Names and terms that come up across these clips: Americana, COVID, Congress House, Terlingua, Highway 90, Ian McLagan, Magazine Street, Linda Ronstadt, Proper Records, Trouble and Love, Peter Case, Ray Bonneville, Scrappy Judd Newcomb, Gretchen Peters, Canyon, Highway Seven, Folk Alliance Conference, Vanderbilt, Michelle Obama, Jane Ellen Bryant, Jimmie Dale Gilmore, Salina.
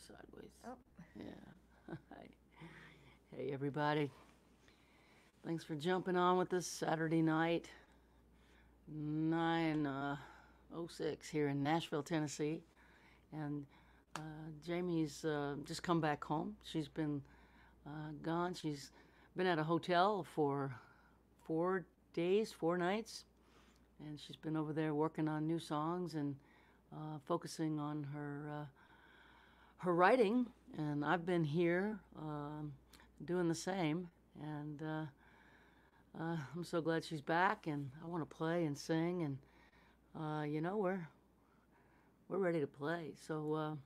sideways. Oh. Yeah. Hey, everybody. Thanks for jumping on with us Saturday night, 9:06 here in Nashville, Tennessee. And Jaimee's just come back home. She's been gone. She's been at a hotel for 4 days, 4 nights. And she's been over there working on new songs and focusing on her writing. And I've been here doing the same. And I'm so glad she's back. And I want to play and sing. And you know, we're ready to play. So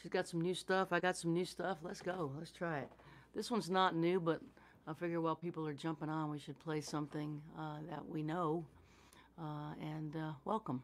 she's got some new stuff. I got some new stuff. Let's go. Let's try it. This one's not new, but I figure while people are jumping on, we should play something that we know. And welcome.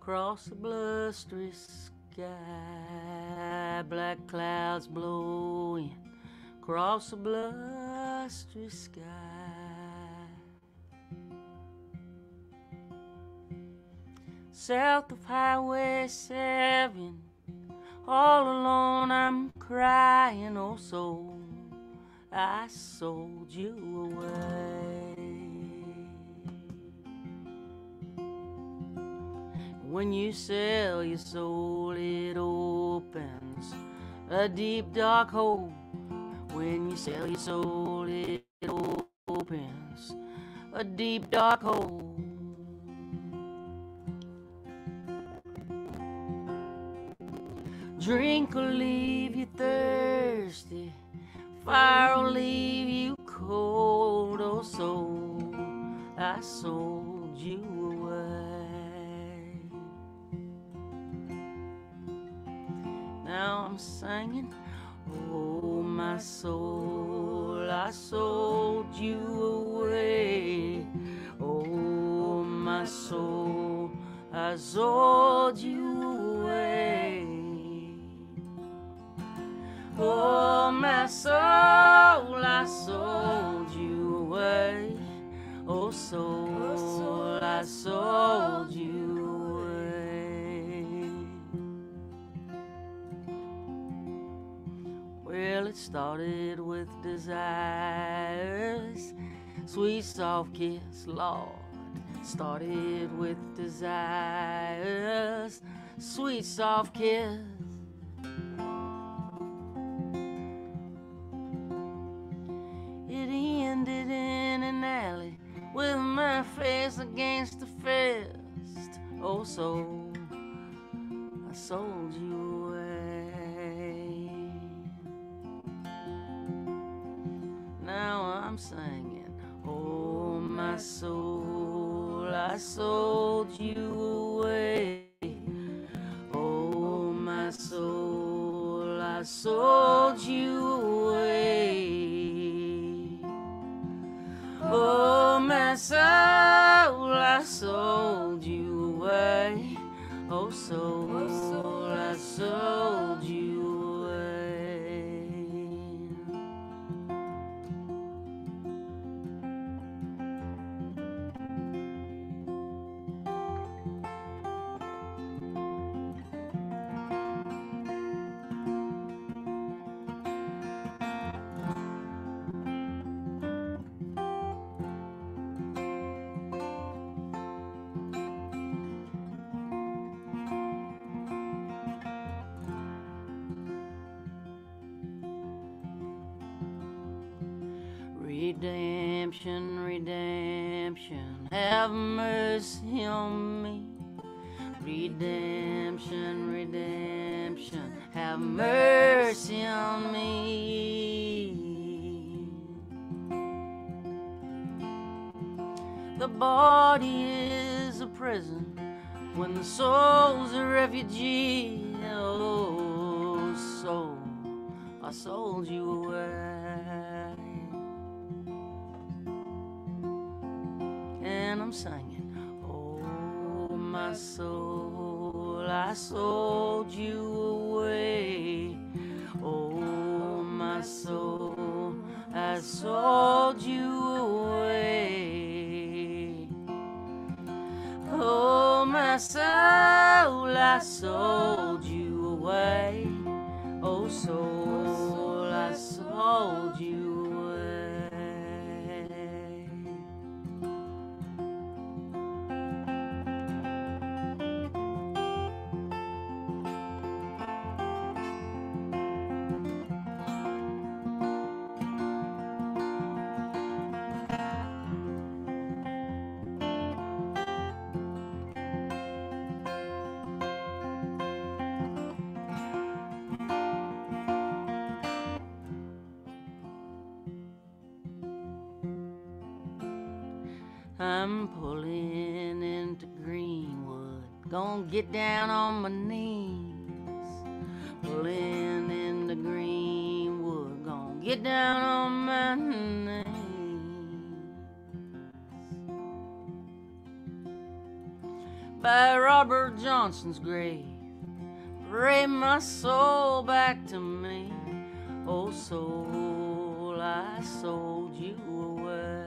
Across the blustery sky, black clouds blowing across the blustery sky. South of Highway 7, all alone I'm crying. Oh, soul, I sold you away. When you sell your soul, it opens a deep dark hole. When you sell your soul, it opens a deep dark hole. Drink will leave you thirsty, fire will leave you cold. Oh, soul, I sold you away. Now I'm singing, oh my soul, I sold you away. Oh my soul, I sold you away. Oh my soul, I sold you away. Oh soul, I sold you away. Well, it started with desires, sweet soft kiss, Lord. Started with desires, sweet soft kiss. It ended in an alley with my face against the fist. Oh, soul, I sold you. Now I'm singing, oh my soul, I sold you away. Oh my soul, I sold you away. Oh my soul, I sold you away. Oh soul, I sold you away. Redemption, redemption, have mercy on me. Redemption, redemption, have mercy on me. The body is a prison when the soul's a refugee. Oh, I sold you away. And I'm singing, oh my soul, I sold you away. Oh my soul, I sold you away. Oh my soul, I sold you away. Oh soul, I sold you away. I'm pulling into Greenwood, gonna get down on my knees. Pulling into Greenwood, gonna get down on my knees. By Robert Johnson's grave, pray my soul back to me. Oh soul, I sold you away.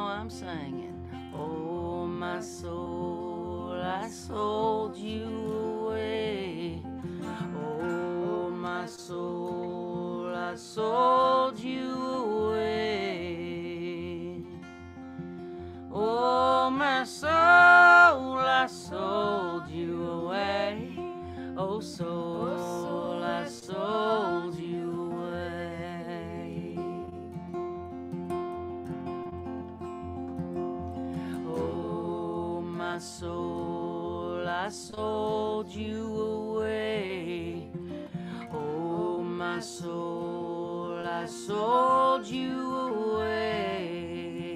I'm singing, oh my soul, I sold you away. Oh my soul, I sold you away. Oh my soul, I sold you away. Oh soul, I sold you away. My soul, I sold you away. Oh, my soul, I sold you away.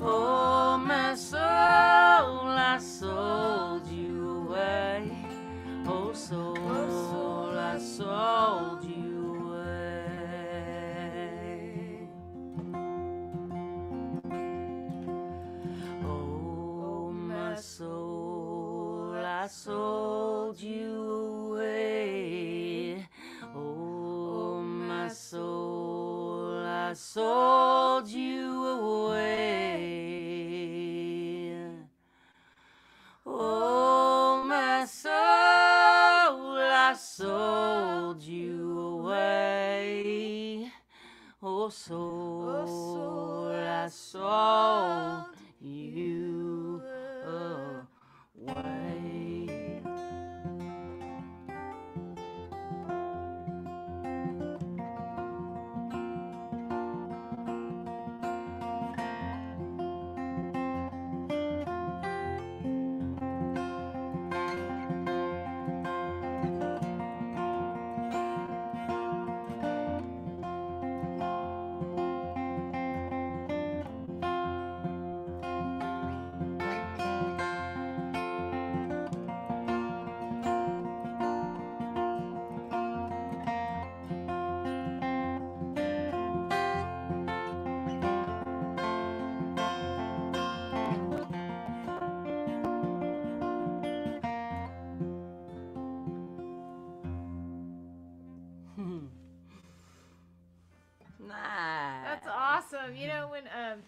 Oh, my soul, I sold you away. Oh, soul, I sold you away. I sold you away. Oh, my soul, I sold you away. Oh, my soul, I sold you away. Oh, soul, I sold you away.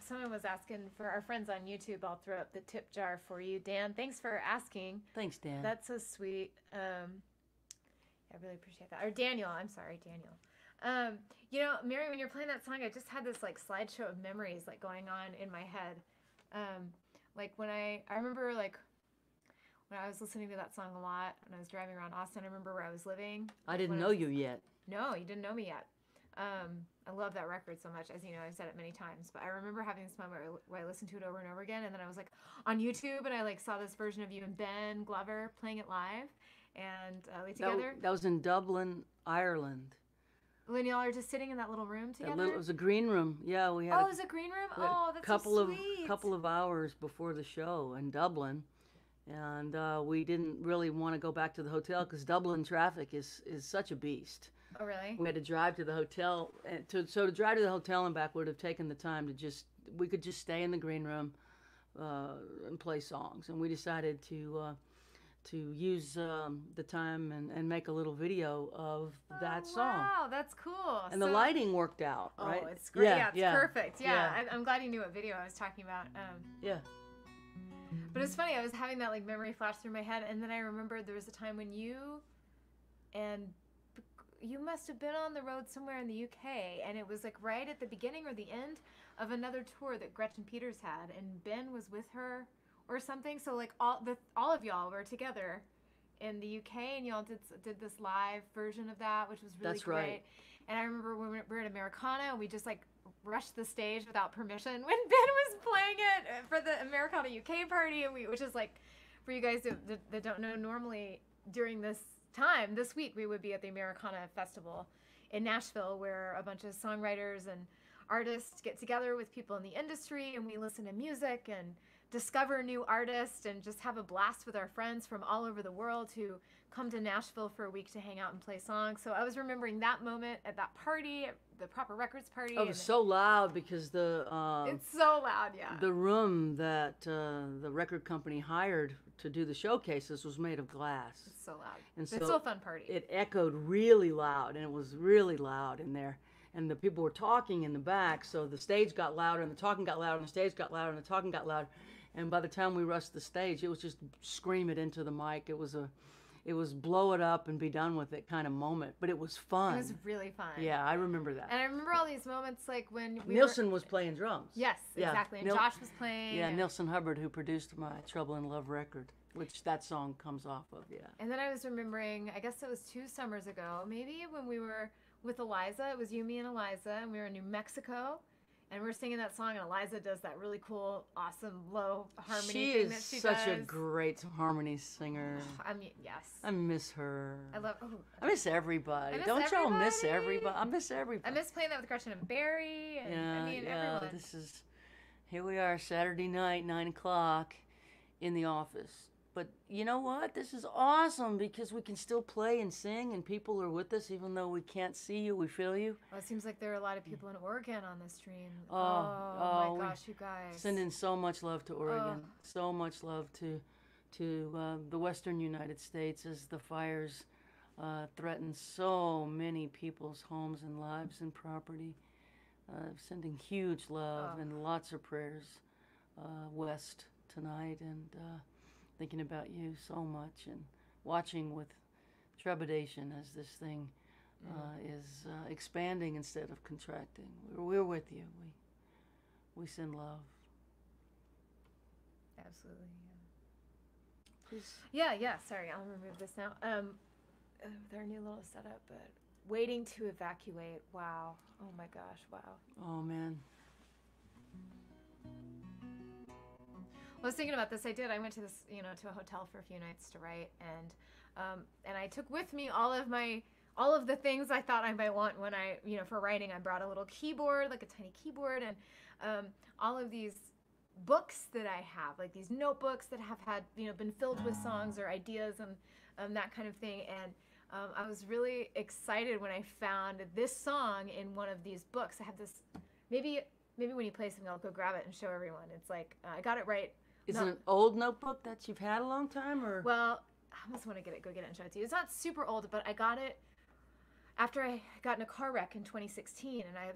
Someone was asking for our friends on YouTube. I'll throw up the tip jar for you, Dan. Thanks for asking. Thanks, Dan. That's so sweet. I really appreciate that. Or Daniel. I'm sorry, Daniel. You know, Mary, when you're playing that song, I just had this like slideshow of memories like going on in my head. Like when I remember like when I was listening to that song a lot when I was driving around Austin. I remember where I was living. I didn't know you yet. No, you didn't know me yet. I love that record so much. As you know, I've said it many times, but I remember having this moment where I listened to it over and over again, and then I was like on YouTube, and I like saw this version of you and Ben Glover playing it live, and we together. That was in Dublin, Ireland. When y'all are just sitting in that little room together. It was a green room. Yeah, we had. Oh, it was a green room. Oh, that's so sweet. A couple of hours before the show in Dublin, And we didn't really want to go back to the hotel because Dublin traffic is such a beast. Oh, really? We had to drive to the hotel. And to drive to the hotel and back would have taken the time to just, we could just stay in the green room and play songs. And we decided to use the time and make a little video of that song. Wow, that's cool. And so, the lighting worked out, right? Oh, it's great. Yeah, it's perfect. Yeah. I'm glad you knew what video I was talking about. Yeah. But it's funny, I was having that like memory flash through my head, and then I remembered there was a time when you must have been on the road somewhere in the UK, and it was like right at the beginning or the end of another tour that Gretchen Peters had, and Ben was with her or something. So like all of y'all were together in the UK, and y'all did this live version of that, which was really great. Right. And I remember when we were at Americana, and we just like rushed the stage without permission when Ben was playing it for the Americana UK party, and which is like, for you guys that don't know, normally during this time, this week, we would be at the Americana Festival in Nashville, where a bunch of songwriters and artists get together with people in the industry, and we listen to music and discover new artists and just have a blast with our friends from all over the world who come to Nashville for a week to hang out and play songs. So I was remembering that moment at that party, at the Proper Records party. Oh, it was so loud because it's so loud, yeah. The room that the record company hired to do the showcases was made of glass. It's so loud. And so it's still a fun party. It echoed really loud, and it was really loud in there. And the people were talking in the back, so the stage got louder, and the talking got louder, and the stage got louder, and the talking got louder. And by the time we rushed the stage, it was just scream it into the mic. It was blow it up and be done with it kind of moment. But it was fun. It was really fun. Yeah, I remember that. And I remember all these moments like when Nielson was playing drums. Yes, yeah. Exactly. And Josh was playing. Yeah, Nielson Hubbard, who produced my Trouble in Love record, which that song comes off of, yeah. And then I was remembering, I guess it was 2 summers ago, maybe when we were with Eliza. It was you, me, and Eliza, and we were in New Mexico. And we're singing that song, and Eliza does that really cool, awesome, low harmony thing that she does. She is such a great harmony singer. I mean, yes. I miss her. I miss everybody. Don't y'all miss everybody? I miss everybody. I miss playing that with Gretchen and Barry. And, yeah, I mean, everyone. Here we are, Saturday night, 9 o'clock, in the office. But you know what? This is awesome because we can still play and sing, and people are with us even though we can't see you. We feel you. Well, it seems like there are a lot of people in Oregon on this stream. Oh my gosh, you guys! Sending so much love to Oregon. So much love to the Western United States as the fires threaten so many people's homes and lives and property. Sending huge love and lots of prayers west tonight, and thinking about you so much and watching with trepidation as this thing is expanding instead of contracting. We're with you. We send love. Absolutely. Yeah. Sorry, I'll remove this now. Their new little setup, but waiting to evacuate. Wow. Oh my gosh. Wow. Oh man. I was thinking about this. I went to this, to a hotel for a few nights to write, and I took with me all of the things I thought I might want when I, for writing. I brought a little keyboard, like a tiny keyboard, and all of these books that I have, like these notebooks that have had, been filled with songs or ideas and that kind of thing. And I was really excited when I found this song in one of these books. I have this. Maybe when you play something, I'll go grab it and show everyone. It's like I got it right. Is it an old notebook that you've had a long time, or? Well, I almost want to go get it and show it to you. It's not super old, but I got it after I got in a car wreck in 2016, and I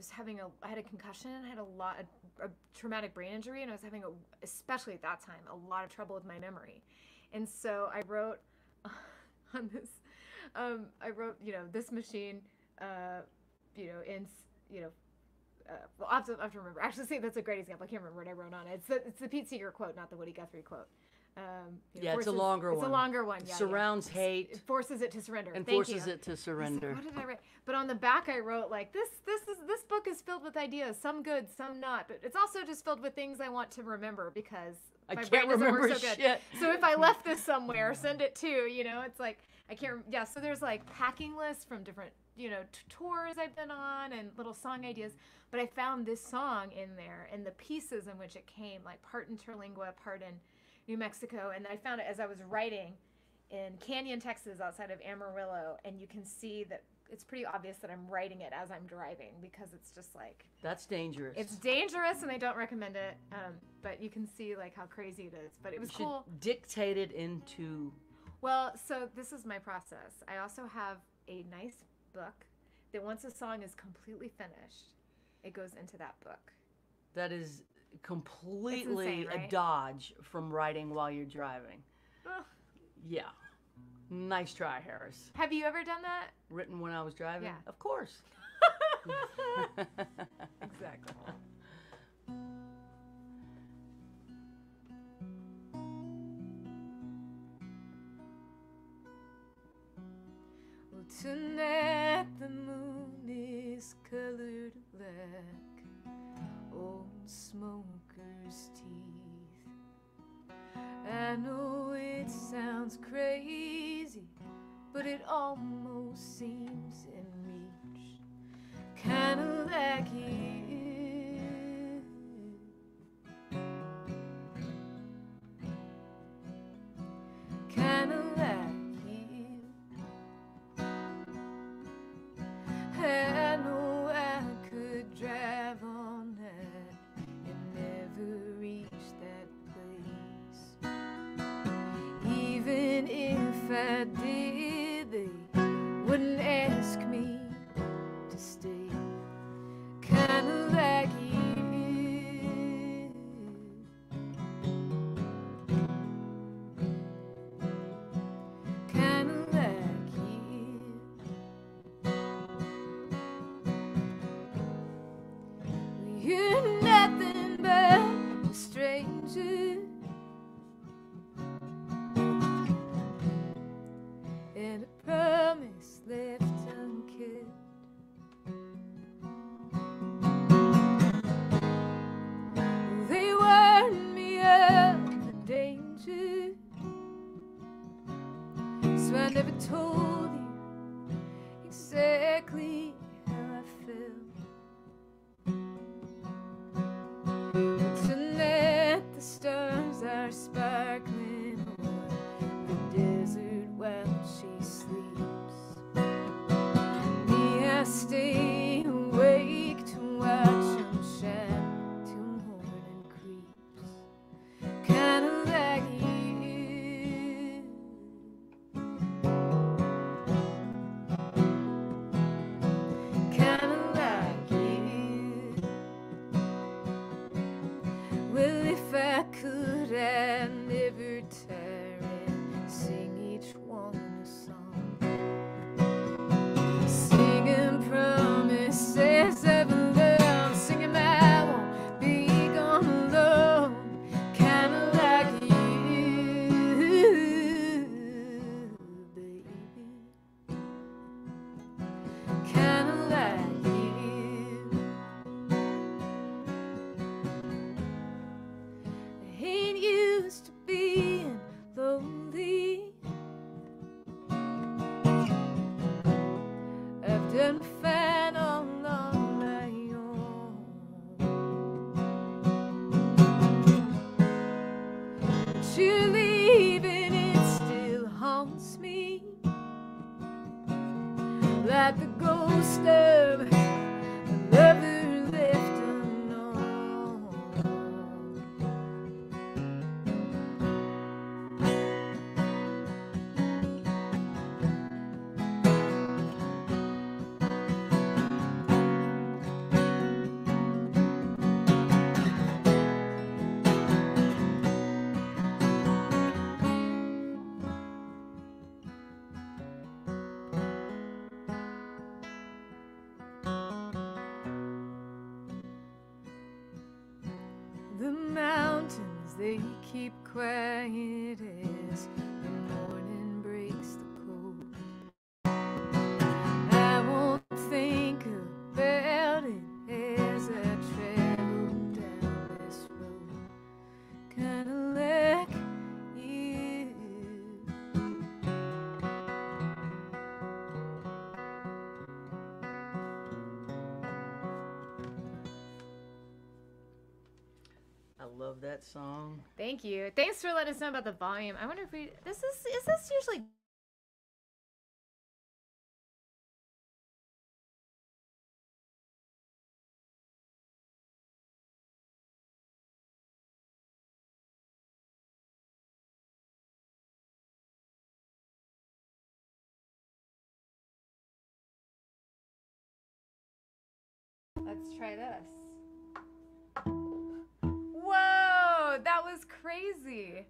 had a concussion, I had a traumatic brain injury, and I was having, especially at that time, a lot of trouble with my memory. And so I wrote on this, this machine, I'll have to remember. Actually, see, that's a great example. I can't remember what I wrote on it. It's the Pete Seeger quote, not the Woody Guthrie quote. Forces, it's a longer one. It's a longer one. Yeah, surrounds hate. It forces it to surrender. And Thank forces you. It to surrender. What did I write? But on the back, I wrote like this book is filled with ideas, some good, some not, but it's also just filled with things I want to remember because my brain doesn't work so good. So if I left this somewhere, send it to it's like I can't. Yeah. So there's like packing lists from different. Tours I've been on and little song ideas, but I found this song in there and the pieces in which it came, like part in Terlingua, part in New Mexico. And I found it as I was writing in Canyon, Texas, outside of Amarillo. And you can see that it's pretty obvious that I'm writing it as I'm driving, because it's just like... That's dangerous. It's dangerous, and I don't recommend it. But you can see like how crazy it is. But it was cool. Dictate it into... Well, so this is my process. I also have a nice book that once a song is completely finished, it goes into that book. That is completely insane, right? A dodge from writing while you're driving. Ugh. Yeah. Nice try, Harris. Have you ever done that? Written when I was driving? Yeah. Of course. Exactly. Well, tonight the moon is colored black, old smoker's teeth. I know it sounds crazy, but it almost seems in reach, kinda like it. Kinda like it. I know I could drive all night and never reach that place. Even if I did, they wouldn't ask me to stay. Kinda like it. Kinda like it. You're nothing but a stranger and a promise left unkept. They warned me of the danger, so I never told you exactly how I felt. But tonight the stars are sparkling on the desert while she sleeps. Me, I stay awake to watch them shine till morning creeps. Kinda like you. Kinda like you. Well, if I could, I'd never tire and sing each one a song. Singing promises of love, singing I won't be gone alone. Kinda like you, baby. Kinda like you. I ain't used to being lonely. I've done fine all on my own. But you're leaving, it still haunts me like the ghost of a lover left unknown. The mountains, they keep quiet as the morning breaks the cold. I won't think about it as I travel down this road. Kinda like you. I love that song. Thank you. Thanks for letting us know about the volume. I wonder if we... Is this usually... Let's try this. Whoa, that was crazy.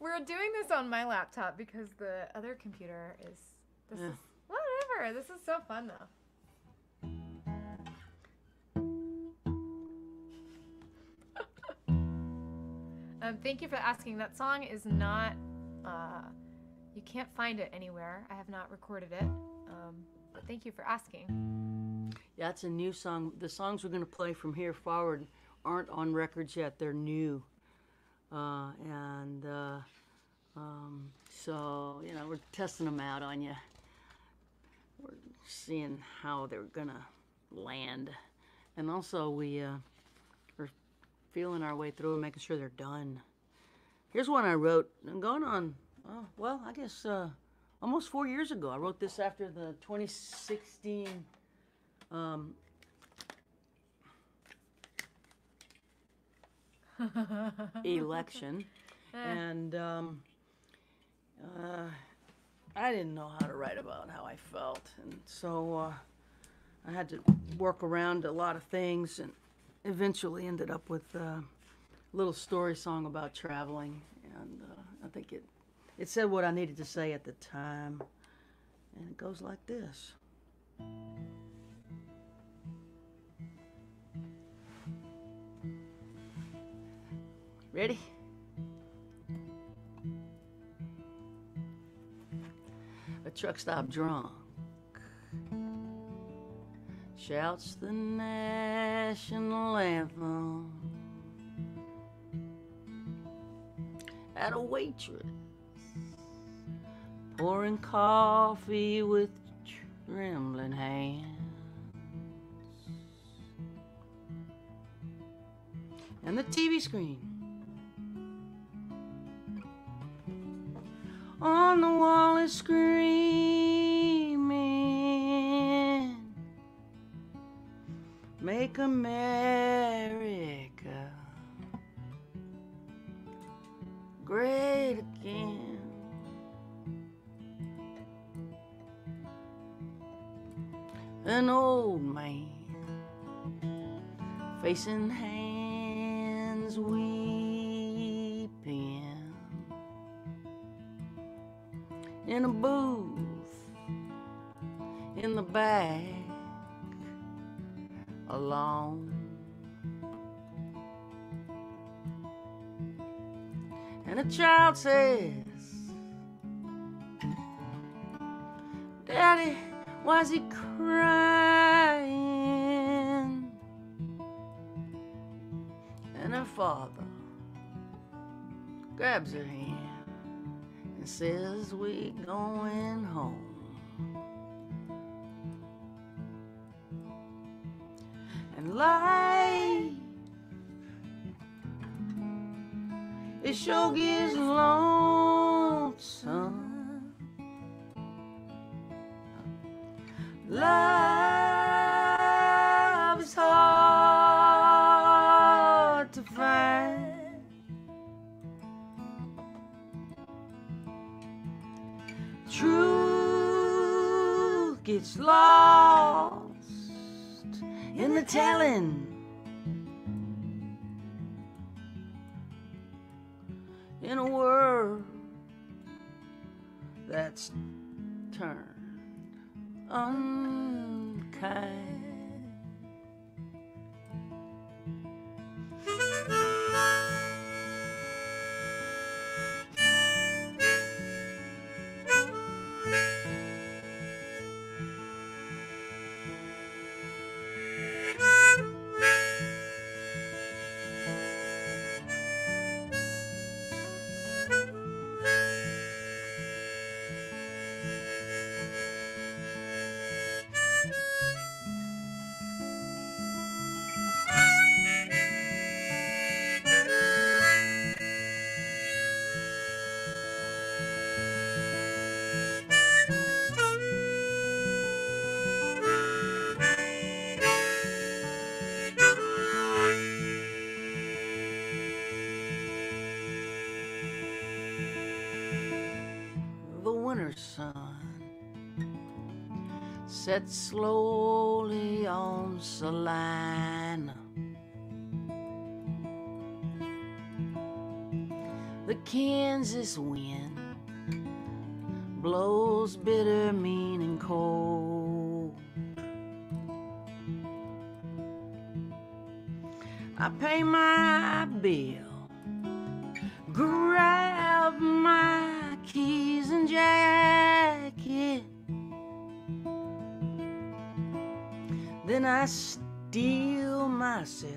We're doing this on my laptop because the other computer is, this is whatever. This is so fun though. Thank you for asking. That song is not, you can't find it anywhere. I have not recorded it. But thank you for asking. Yeah, it's a new song. The songs we're going to play from here forward aren't on records yet. They're new. So, you know, we're testing them out on you. We're seeing how they're going to land. And also we're feeling our way through and making sure they're done. Here's one I wrote. I'm going on, well, I guess... almost 4 years ago. I wrote this after the 2016 election. And I didn't know how to write about how I felt. And so I had to work around a lot of things and eventually ended up with a little story song about traveling. And I think it said what I needed to say at the time, and it goes like this. Ready? A truck stop drunk shouts the national anthem at a waitress pouring coffee with trembling hands. And the TV screen on the wall is screaming, "Make America great again." An old man facing hands weeping in a booth in the back alone. And a child says, "Daddy, why's he crying?" And her father grabs her hand and says, "We going home." And life, it sure gets lonesome. Love is hard to find. Truth gets lost in the telling. In a world that's turned unkind. winter sun sets slowly on Salina. The Kansas wind blows bitter, mean, and cold. I pay my bill, grab my keys and jacket, then I steal myself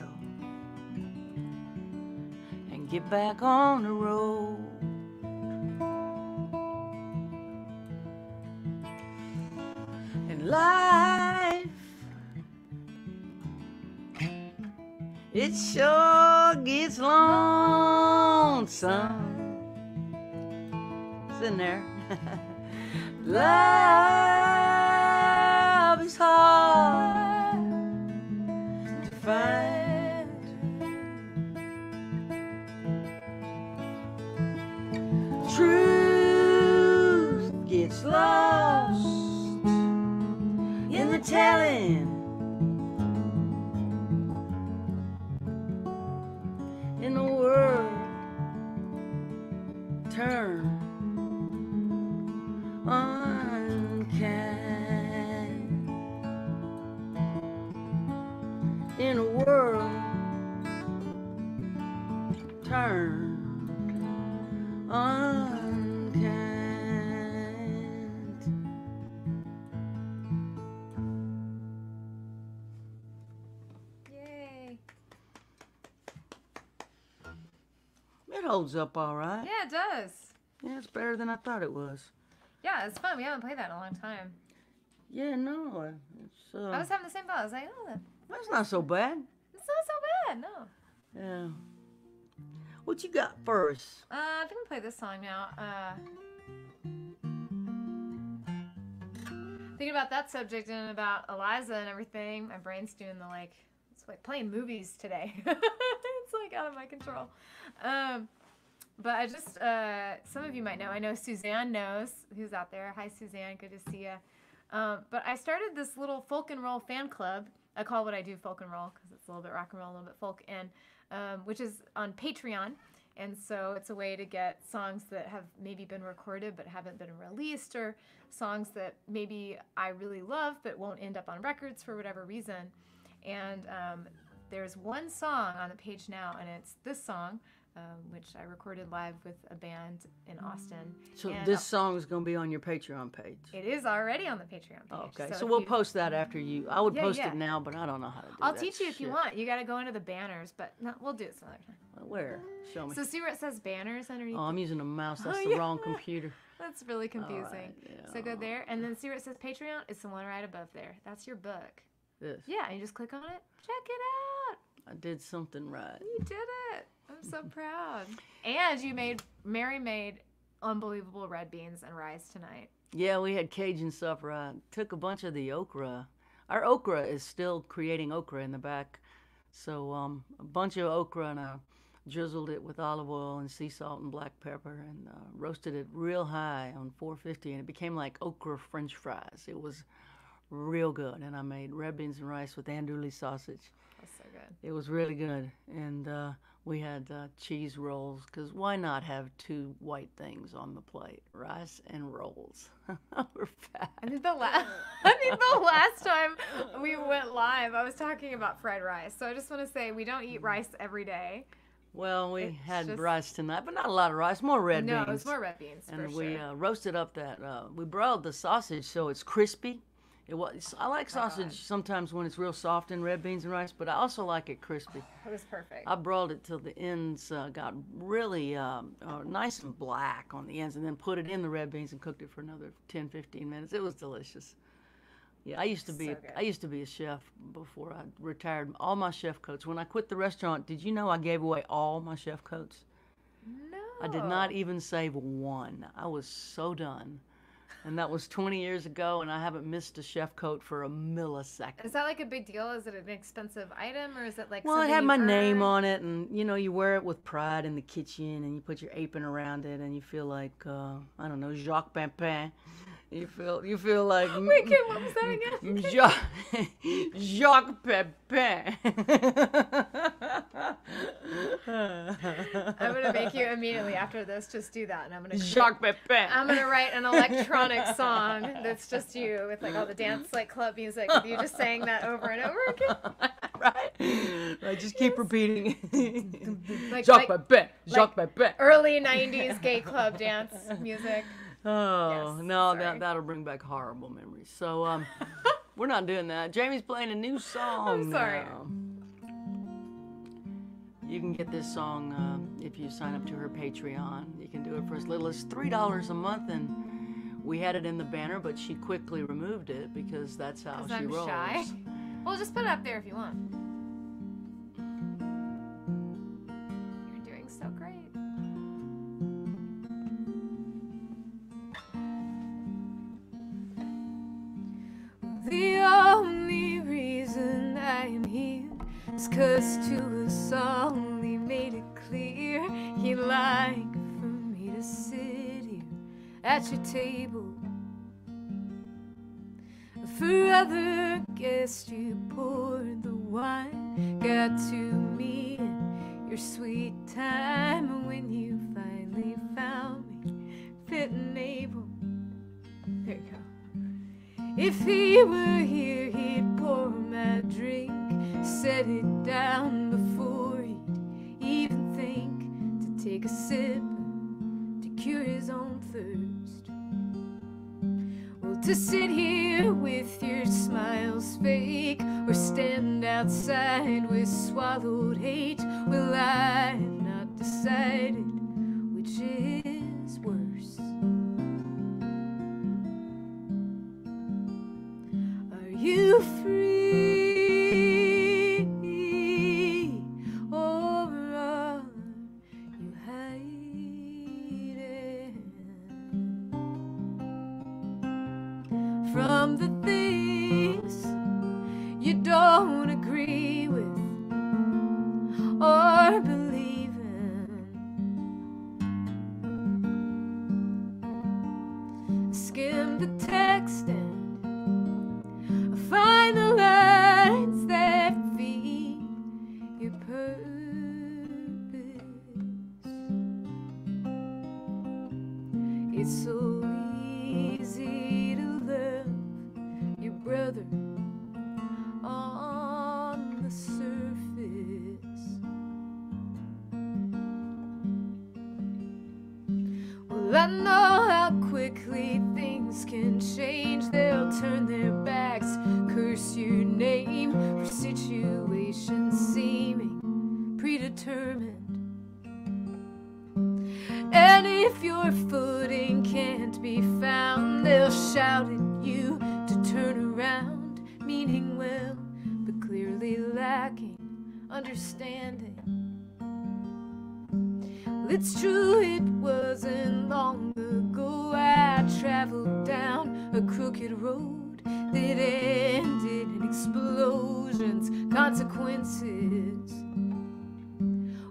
and get back on the road. And life, it sure gets lonesome. It's in there. Love is hard to find. Truth gets lost in the telling. Holds up all right. Yeah, it does. Yeah, it's better than I thought it was. Yeah, it's fun. We haven't played that in a long time. Yeah, no. It's, I was having the same thought. I was like, oh, that's not so bad. It's not so bad, no. Yeah. What you got first? I think we play this song now. Thinking about that subject and about Eliza and everything, my brain's doing the like. It's like playing movies today. It's like out of my control. But I just, some of you might know, I know Suzanne knows, who's out there. Hi, Suzanne, good to see you. But I started this little folk and roll fan club. I call what I do folk and roll because it's a little bit rock and roll, a little bit folk, and which is on Patreon. And so it's a way to get songs that have maybe been recorded but haven't been released, or songs that maybe I really love but won't end up on records for whatever reason. And there's one song on the page now, and it's this song. Which I recorded live with a band in Austin. So and this song is going to be on your Patreon page. It is already on the Patreon page. Oh, okay, so we'll post that after you. I would post it now, but I don't know how to do it. I'll teach you if you want. You got to go into the banners, but no, we'll do it some other time. Where? Show me. So see where it says banners underneath? Oh, I'm using a mouse. That's the wrong computer. That's really confusing. Right, yeah. So go there, and then see where it says Patreon? It's the one right above there. That's your book. This? Yeah, and you just click on it. Check it out. I did something right. You did it. I'm so proud. And you made, Mary made unbelievable red beans and rice tonight. Yeah, we had Cajun supper. I took a bunch of the okra. Our okra is still creating okra in the back. So a bunch of okra, and I drizzled it with olive oil and sea salt and black pepper, and roasted it real high on 450, and it became like okra French fries. It was real good. And I made red beans and rice with andouille sausage. That's so good. It was really good. And we had cheese rolls, because why not have two white things on the plate? Rice and rolls. We're fat. I think the last time we went live, I was talking about fried rice. So I just want to say we don't eat rice every day. Well, we had rice tonight, but not a lot of rice. More red beans. No, it was more red beans, and for we roasted up that. We broiled the sausage so it's crispy. It was, I like sausage sometimes when it's real soft in red beans and rice, but I also like it crispy. Oh, it was perfect. I broiled it till the ends got really nice and black on the ends, and then put it in the red beans and cooked it for another 10, 15 minutes. It was delicious. Yeah, I used to be a chef before I retired. All my chef coats. When I quit the restaurant, did you know I gave away all my chef coats? No. I did not even save one. I was so done. And that was 20 years ago, and I haven't missed a chef coat for a millisecond. Is that like a big deal? Is it an expensive item, or is it like? Well, it had my name on it, and you know, you wear it with pride in the kitchen, and you put your apron around it, and you feel like I don't know, Jacques Pimpin. You feel like. Wait, Kim, what was that again? Jacques Pepin. I'm gonna make you immediately after this. Just do that, and I'm gonna. Jacques Pepin. I'm gonna write an electronic song that's just you with like all the dance, like club music. With you just saying that over and over again. Right. I just keep repeating. Jacques Pepin. Jacques Pepin. Early '90s gay club dance music. Oh, yes, no, that'll bring back horrible memories. So, we're not doing that. Jaimee's playing a new song. I'm sorry. Now. You can get this song if you sign up to her Patreon. You can do it for as little as $3 a month. And we had it in the banner, but she quickly removed it because that's how she I'm rolls. Shy. Well, just put it up there if you want. You're doing so great. The only reason I'm here is 'cause to us all he made it clear he'd like for me to sit here at your table. For other guests you poured the wine, got to me in your sweet time when you finally found me fit and able. There you go. If he were here, he'd pour my drink, set it down before he'd even think to take a sip to cure his own thirst. Well, to sit here with your smiles fake, or stand outside with swallowed hate, well, I've not decided which is worse. You free, or are you hiding from the things you don't agree with or believe in? Skim the text and find the lines that feed your purpose. It's so easy to love your brother on the surface. Well, I know how quickly things can change. They'll turn their backs, curse your name for situations seeming predetermined. And if your footing can't be found, they'll shout at you to turn around, meaning well, but clearly lacking understanding. It's true, it wasn't long ago I traveled down a crooked road that ended in explosions, consequences.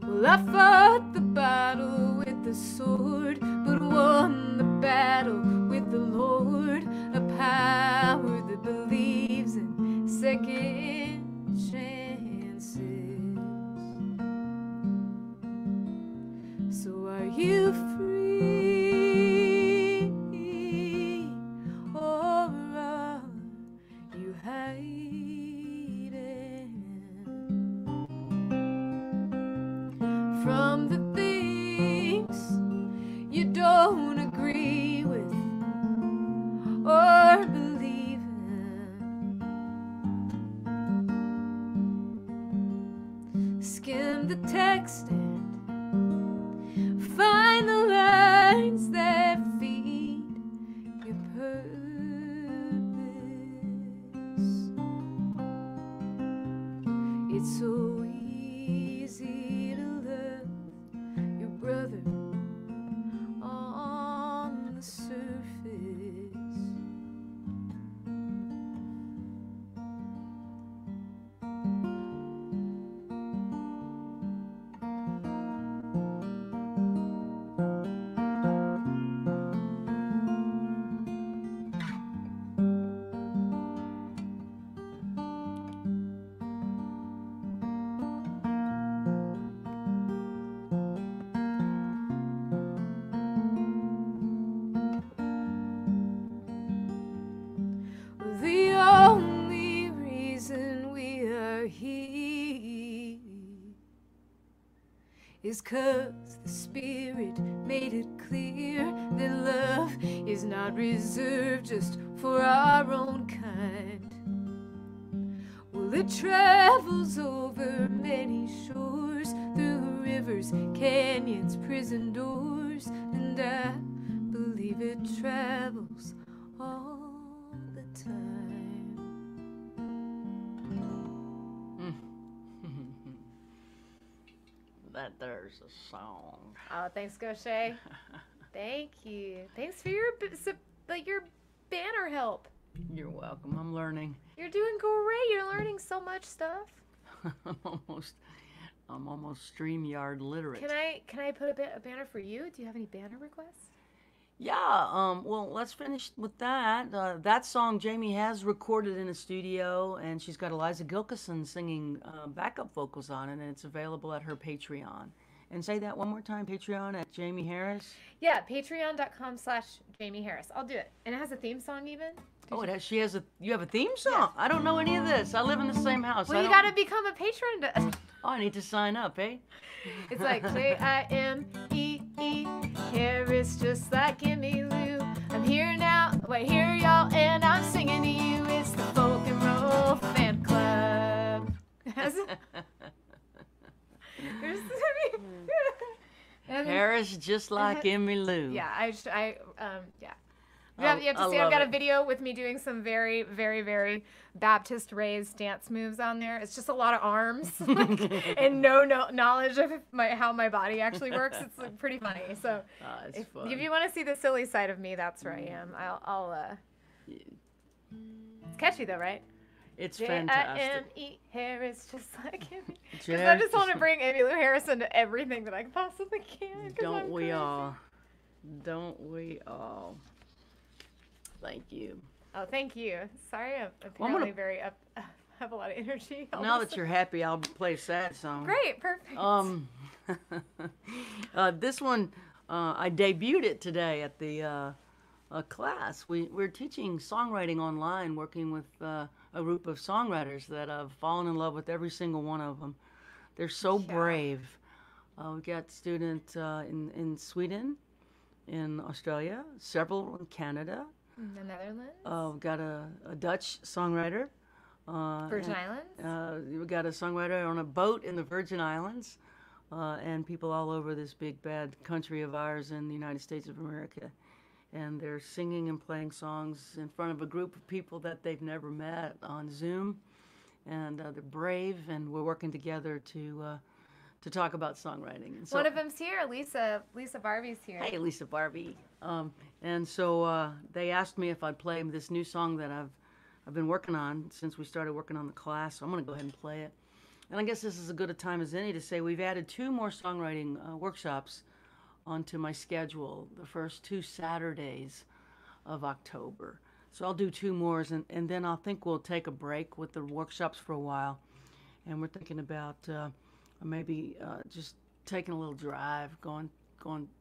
Well, I fought the battle with the sword, but won the battle with the Lord, a power that believes in second chances. So are you free, or are you hiding from the things you don't agree with or believe in? Skim the text and find the lines that feed your purpose. It's so easy to love your brother on the surface. is 'cause the Spirit made it clear that love is not reserved just for our own kind. Well, it travels over many shores, through rivers, canyons, prison doors, and I believe it travels all the time. That there's a song. Oh, thanks, Gaucher. Thank you. Thanks for your banner help. You're welcome. I'm learning. You're doing great. You're learning so much stuff. I'm almost StreamYard literate. Can I put a banner for you? Do you have any banner requests? Yeah. Well, let's finish with that. That song Jaimee has recorded in a studio, and she's got Eliza Gilkyson singing backup vocals on it, and it's available at her Patreon. And say that one more time, Patreon at Jaimee Harris. Yeah, patreon.com/Jaimee Harris. I'll do it. And it has a theme song even. Oh, it has, she has a, you have a theme song? Yeah. I don't know any of this. I live in the same house. Well, you got to become a patron. Oh, I need to sign up, eh? It's like J-I-M-E-E, Harris, just like Emmylou. I'm here now, wait, here y'all, and I'm singing to you. It's the Folk and Roll Fan Club. Harris just like Emmylou. Yeah, you have to see. I've got a video with me doing some very, very, very Baptist raised dance moves on there. It's just a lot of arms and no knowledge of how my body actually works. It's like, pretty funny. So if you want to see the silly side of me, that's where I am. I'll It's catchy though, right? It's fantastic. J-I-M-E Harris, just like Emmylou. Because I just want to bring Emmylou Harris into everything that I possibly can. Don't we all? Don't we all? Thank you. Oh, thank you. Sorry, I'm apparently very up. I have a lot of energy. Now that you're happy, I'll play a sad song. Great, perfect. This one, I debuted it today at the a class. We're teaching songwriting online, working with a group of songwriters that I've fallen in love with, every single one of them. They're so brave. We got students in Sweden, in Australia, several in Canada. In the Netherlands. We've got a Dutch songwriter. Virgin Islands. We've got a songwriter on a boat in the Virgin Islands, and people all over this big bad country of ours in the United States of America. And they're singing and playing songs in front of a group of people that they've never met on Zoom, and they're brave, and we're working together to talk about songwriting. And so, one of them's here, Lisa Barbie's here. Hey, Lisa Barbie. And so they asked me if I'd play this new song that I've been working on since we started working on the class, so I'm gonna go ahead and play it. And I guess this is as good a time as any to say we've added 2 more songwriting workshops onto my schedule, the first 2 Saturdays of October. So I'll do 2 more, and then I think we'll take a break with the workshops for a while. And we're thinking about maybe just taking a little drive, going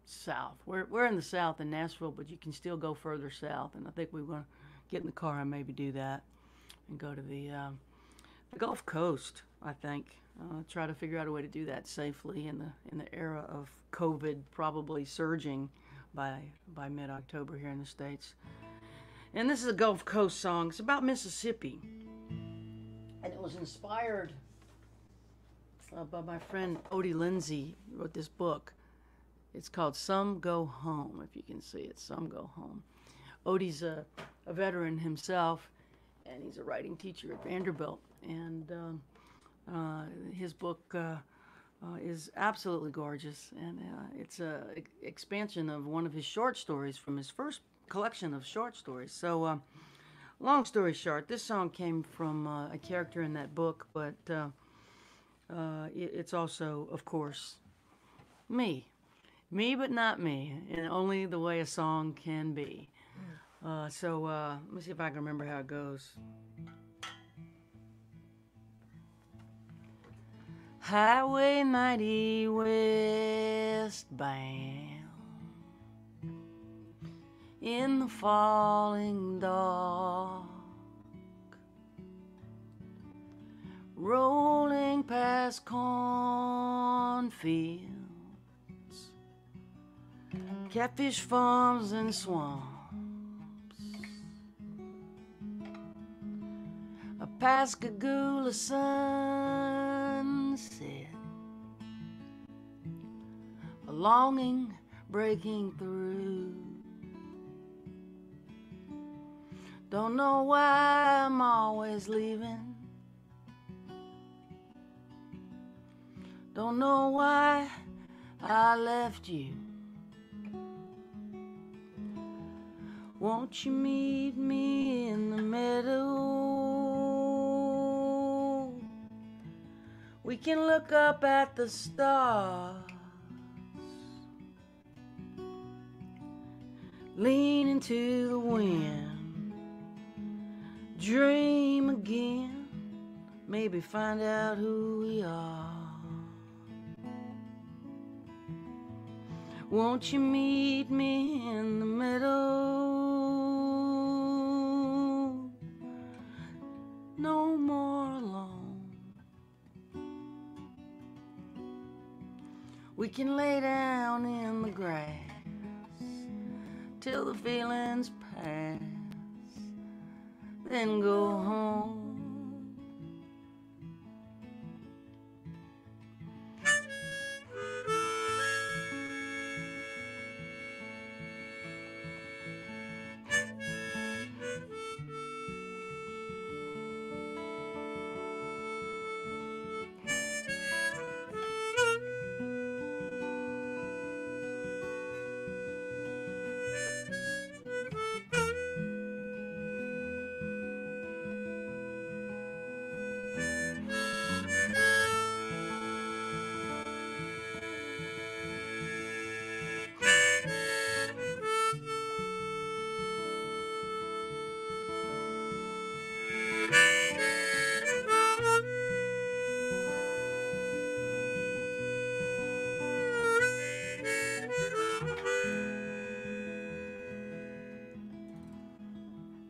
south. We're in the south in Nashville, but you can still go further south. And I think we're gonna get in the car and maybe do that and go to the Gulf Coast, I think. Try to figure out a way to do that safely in the era of COVID, probably surging by mid-October here in the States. And this is a Gulf Coast song. It's about Mississippi, and it was inspired by my friend Odie Lindsay, who wrote this book. It's called Some Go Home, if you can see it, Some Go Home. Odie's a veteran himself, and he's a writing teacher at Vanderbilt, and his book is absolutely gorgeous, and it's a expansion of one of his short stories from his first collection of short stories. So long story short, this song came from a character in that book, but it's also, of course, me but not me, and only the way a song can be. So let me see if I can remember how it goes. Highway 90 westbound, in the falling dark, rolling past cornfields, catfish farms and swamps, a Pascagoula sunset, a longing breaking through. Don't know why I'm always leaving, don't know why I left you. Won't you meet me in the middle? We can look up at the stars, lean into the wind, dream again, maybe find out who we are. Won't you meet me in the middle? No more alone. We can lay down in the grass till the feelings pass, then go home.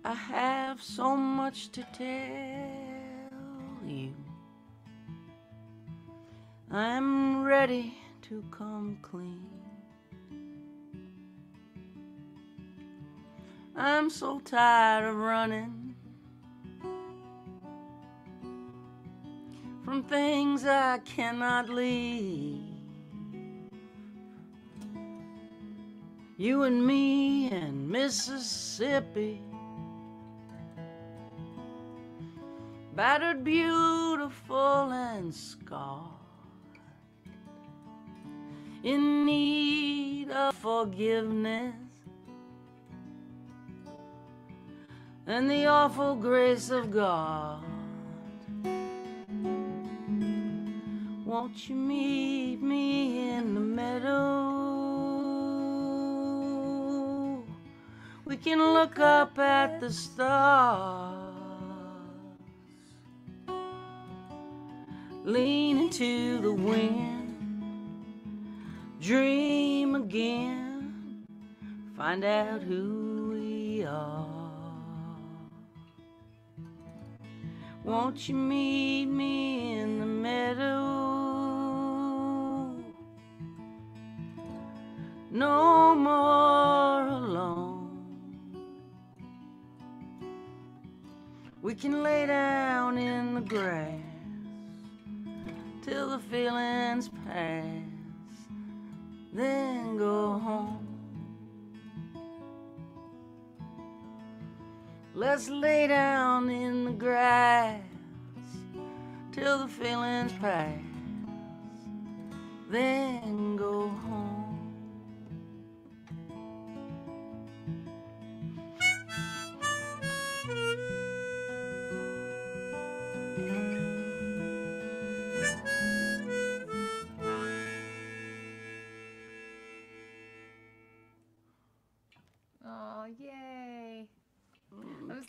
I have so much to tell you. I'm ready to come clean. I'm so tired of running from things I cannot leave. You and me and Mississippi, battered, beautiful, and scarred, in need of forgiveness and the awful grace of God. Won't you meet me in the meadow? We can look up at the stars, lean into the wind, dream again, find out who we are. Won't you meet me in the meadow? No more alone. We can lay down in the grass till the feelings pass, then go home. Let's lay down in the grass till the feelings pass, then go home.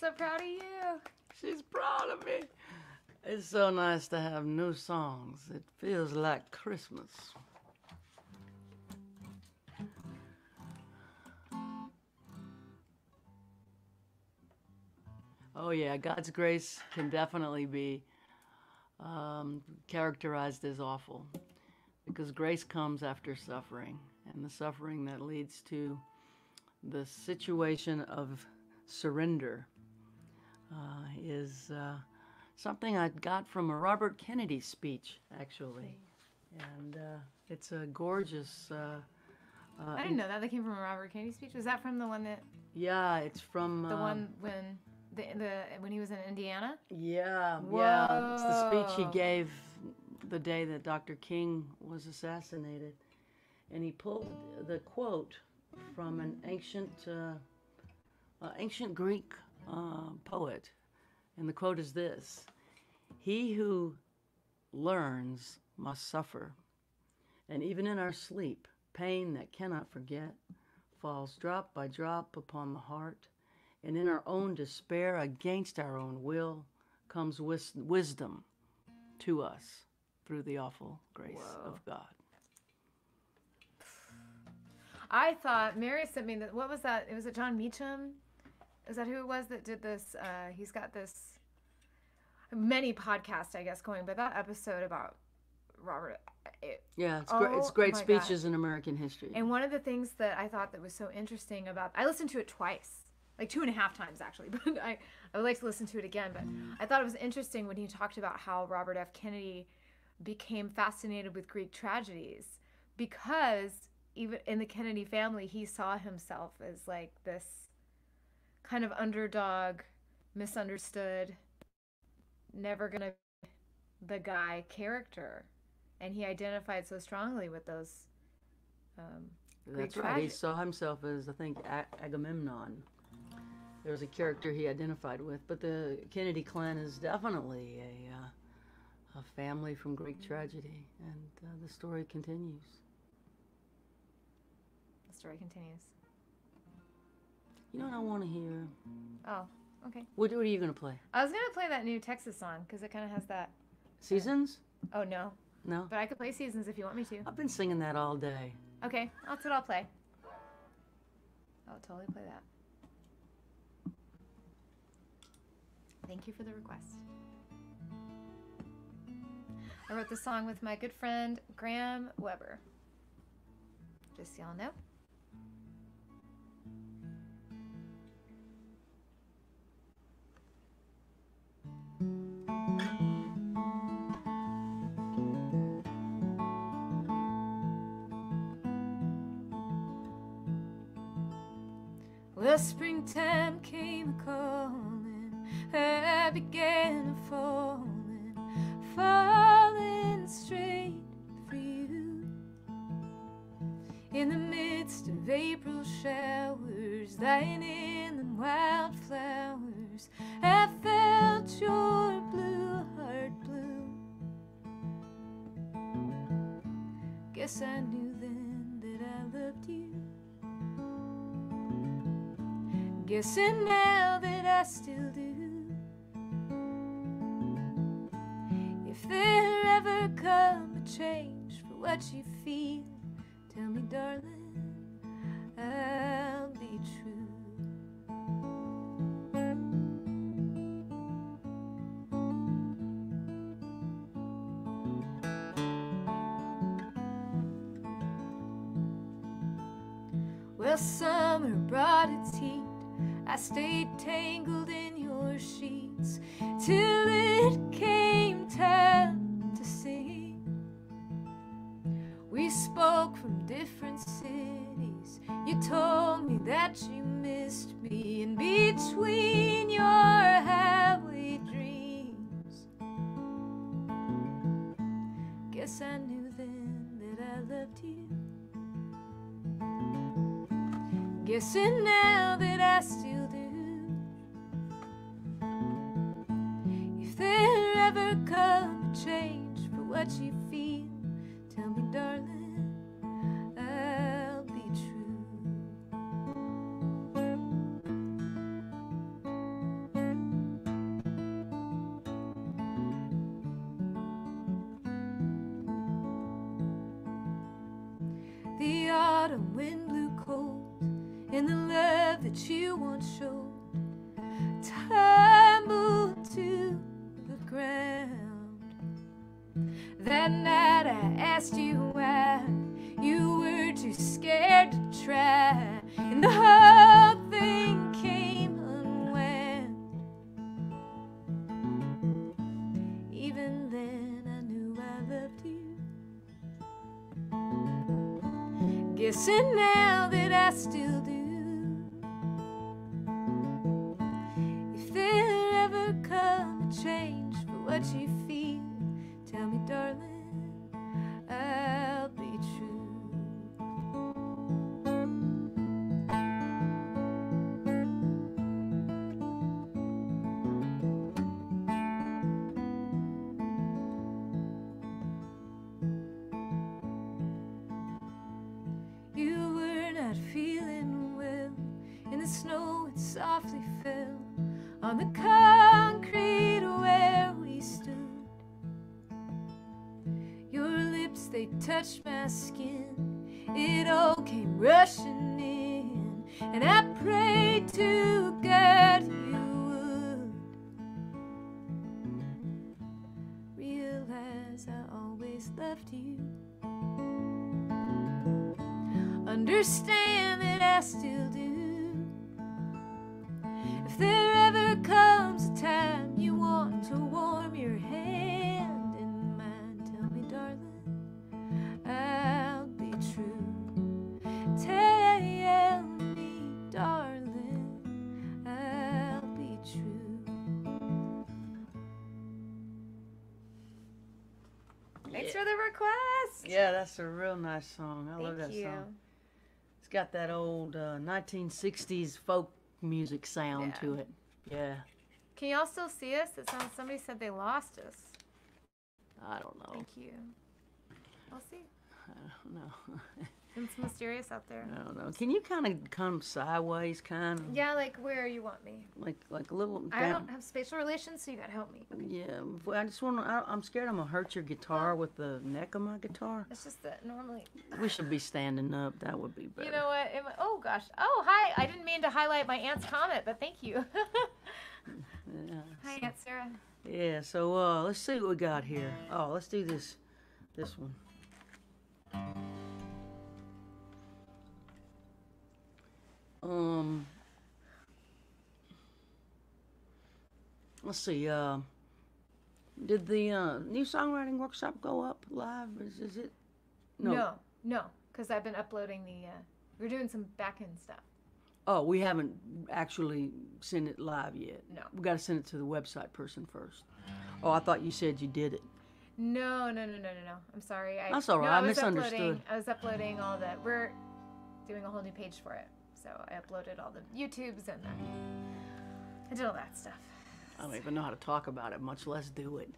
So proud of you. She's proud of me. It's so nice to have new songs. It feels like Christmas. Oh yeah, God's grace can definitely be characterized as awful, because grace comes after suffering. and the suffering that leads to the situation of surrender is something I got from a Robert Kennedy speech, actually. And it's a gorgeous... I didn't know that. That came from a Robert Kennedy speech? Was that from the one that... Yeah, it's from... The one when... when he was in Indiana? Yeah. Whoa. Yeah. It's the speech he gave the day that Dr. King was assassinated. And he pulled the quote from an ancient Greek poet. And the quote is this: "He who learns must suffer. And even in our sleep, pain that cannot forget falls drop by drop upon the heart. And in our own despair, against our own will, comes wisdom to us through the awful grace of God." I thought, Mary sent me, what was that? Was it John Meacham? Is that who it was that did this? He's got this, many podcasts, I guess, going, but that episode about Robert. It's great speeches in American history. And one of the things that I thought that was so interesting about, I listened to it twice. Like 2.5 times, actually, but I would like to listen to it again. But I thought it was interesting when he talked about how Robert F. Kennedy became fascinated with Greek tragedies, because even in the Kennedy family, he saw himself as like this kind of underdog, misunderstood, never gonna be the guy character. And he identified so strongly with those Greek tragedies. That's right. He saw himself as, I think, Agamemnon. There was a character he identified with, but the Kennedy clan is definitely a family from Greek tragedy, and the story continues. The story continues. You know what I want to hear? Oh, okay. What are you going to play? I was going to play that new Texas song, because it kind of has that... Seasons? Oh, no. No? But I could play Seasons if you want me to. I've been singing that all day. Okay, that's what I'll play. I'll totally play that. Thank you for the request. I wrote the song with my good friend, Graham Weber. Just so y'all know. Well, springtime came cold. I began falling straight for you. In the midst of April showers, lying in the wildflowers, I felt your blue heart bloom. Guess I knew then that I loved you. Guessing now that I still do. If there ever come a change for what you feel, tell me, darling, I'll be true. Well, summer brought its heat. I stayed tangled in your sheets till it came time to sing. We spoke from different cities. You told me that you missed me in between your highway dreams. Guess I knew then that I loved you. Guessing now that I still do. If there ever come a change for what you feel, tell me, darling, I'll be true. The autumn wind blew cold, and the love that you once showed tumbled to the ground. That night I asked you why you were too scared. Guessing now that I still do. If there ever come a change for what you feel, tell me, darling, I'll be true. You were not feeling well, in the snow it softly fell on the concrete where we stood. They touched my skin, it all came rushing in, and I prayed to God you would realize I always loved you, understand that I still do. If there ever comes a time you want to warm your hand in mine, tell me, darling, I'll be true. Tell me, darling, I'll be true. Thanks for the request. Yeah, that's a real nice song. I love that song. It's got that old 1960s folk music sound to it. Yeah. Can y'all still see us? It sounds somebody said they lost us. I don't know. Thank you. We'll see. I don't know. It's mysterious out there. I don't know. Can you kind of come sideways, kind of? Yeah, like where you want me. Like a little. I don't have spatial relations, so you gotta help me. Okay. Yeah, I just want to. I'm scared I'm gonna hurt your guitar with the neck of my guitar. It's just that normally. We should be standing up. That would be better. You know what? Oh gosh. Oh hi. I didn't mean to highlight my aunt's comment, but thank you. Yeah, hi, Aunt Sarah. Yeah. So let's see what we got here. Oh, let's do this one. Let's see, did the new songwriting workshop go up live? Is it? No, because I've been uploading the, we're doing some back-end stuff. Oh, we haven't actually sent it live yet. No. We've got to send it to the website person first. Oh, I thought you said you did it. No. I'm sorry. That's all right. I misunderstood. I was uploading all that. We're doing a whole new page for it. So I uploaded all the YouTubes and I did all that stuff. I don't even know how to talk about it, much less do it.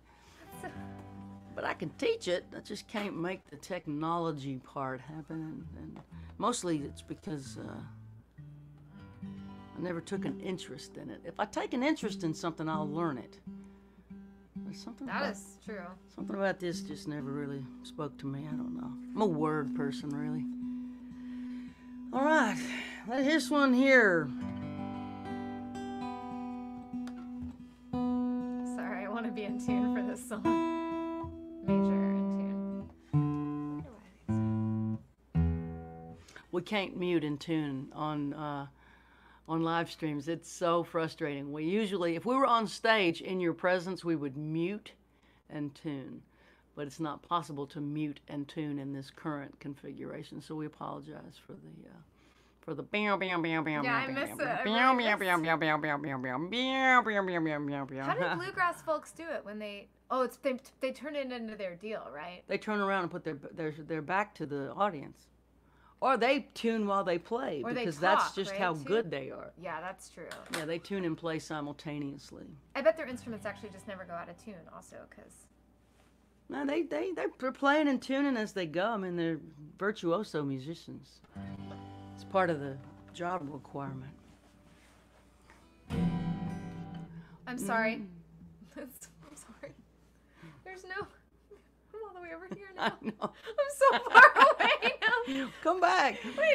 But I can teach it. I just can't make the technology part happen. And mostly it's because I never took an interest in it. If I take an interest in something, I'll learn it. That is true. Something about this just never really spoke to me. I don't know. I'm a word person, really. All right. Here's one here. Sorry, I want to be in tune for this song. Major in tune. We can't mute in tune on live streams. It's so frustrating. We usually, if we were on stage in your presence, we would mute and tune, but it's not possible to mute and tune in this current configuration. So we apologize for the bam bam bam bam. Yeah, I miss it. How do bluegrass folks do it when they? Oh, it's they turn it into their deal, right? They turn around and put their back to the audience. Or they tune while they play, because that's just how good they are. Yeah, that's true. Yeah, they tune and play simultaneously. I bet their instruments actually just never go out of tune also, because... No, they're playing and tuning as they go. I mean, they're virtuoso musicians. It's part of the job requirement. I'm sorry. I'm sorry. There's no... all the way over here now. I know. I'm so far away now. Come back. Wait, no, it's okay.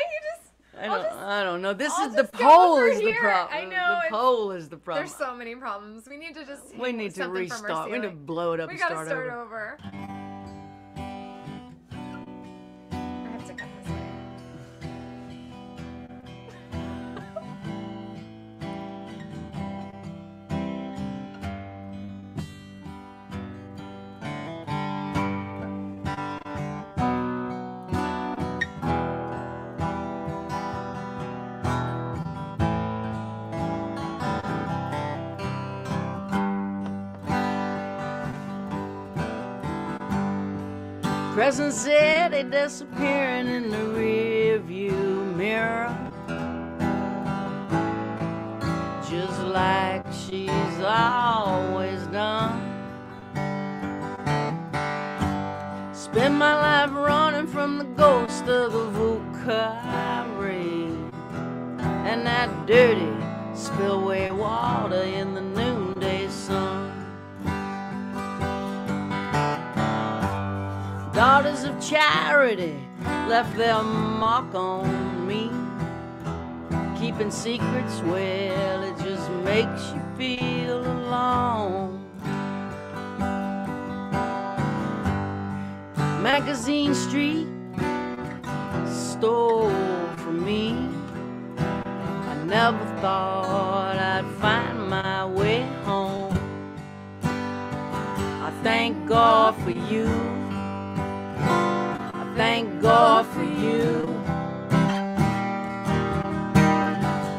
You just. I don't know. The pole is the problem. I know. The pole is the problem. There's so many problems. We need to just. We need to restart. We need to blow it up. We gotta start over. I have to cut this Crescent City disappearing in the rearview mirror, just like she's always done. Spend my life running from the ghost of the Vieux Carré and that dirty spillway water in the noonday sun. Daughters of Charity left their mark on me. Keeping secrets, well, it just makes you feel alone. Magazine Street stole from me. I never thought I'd find my way home. I thank God for you. I thank God for you.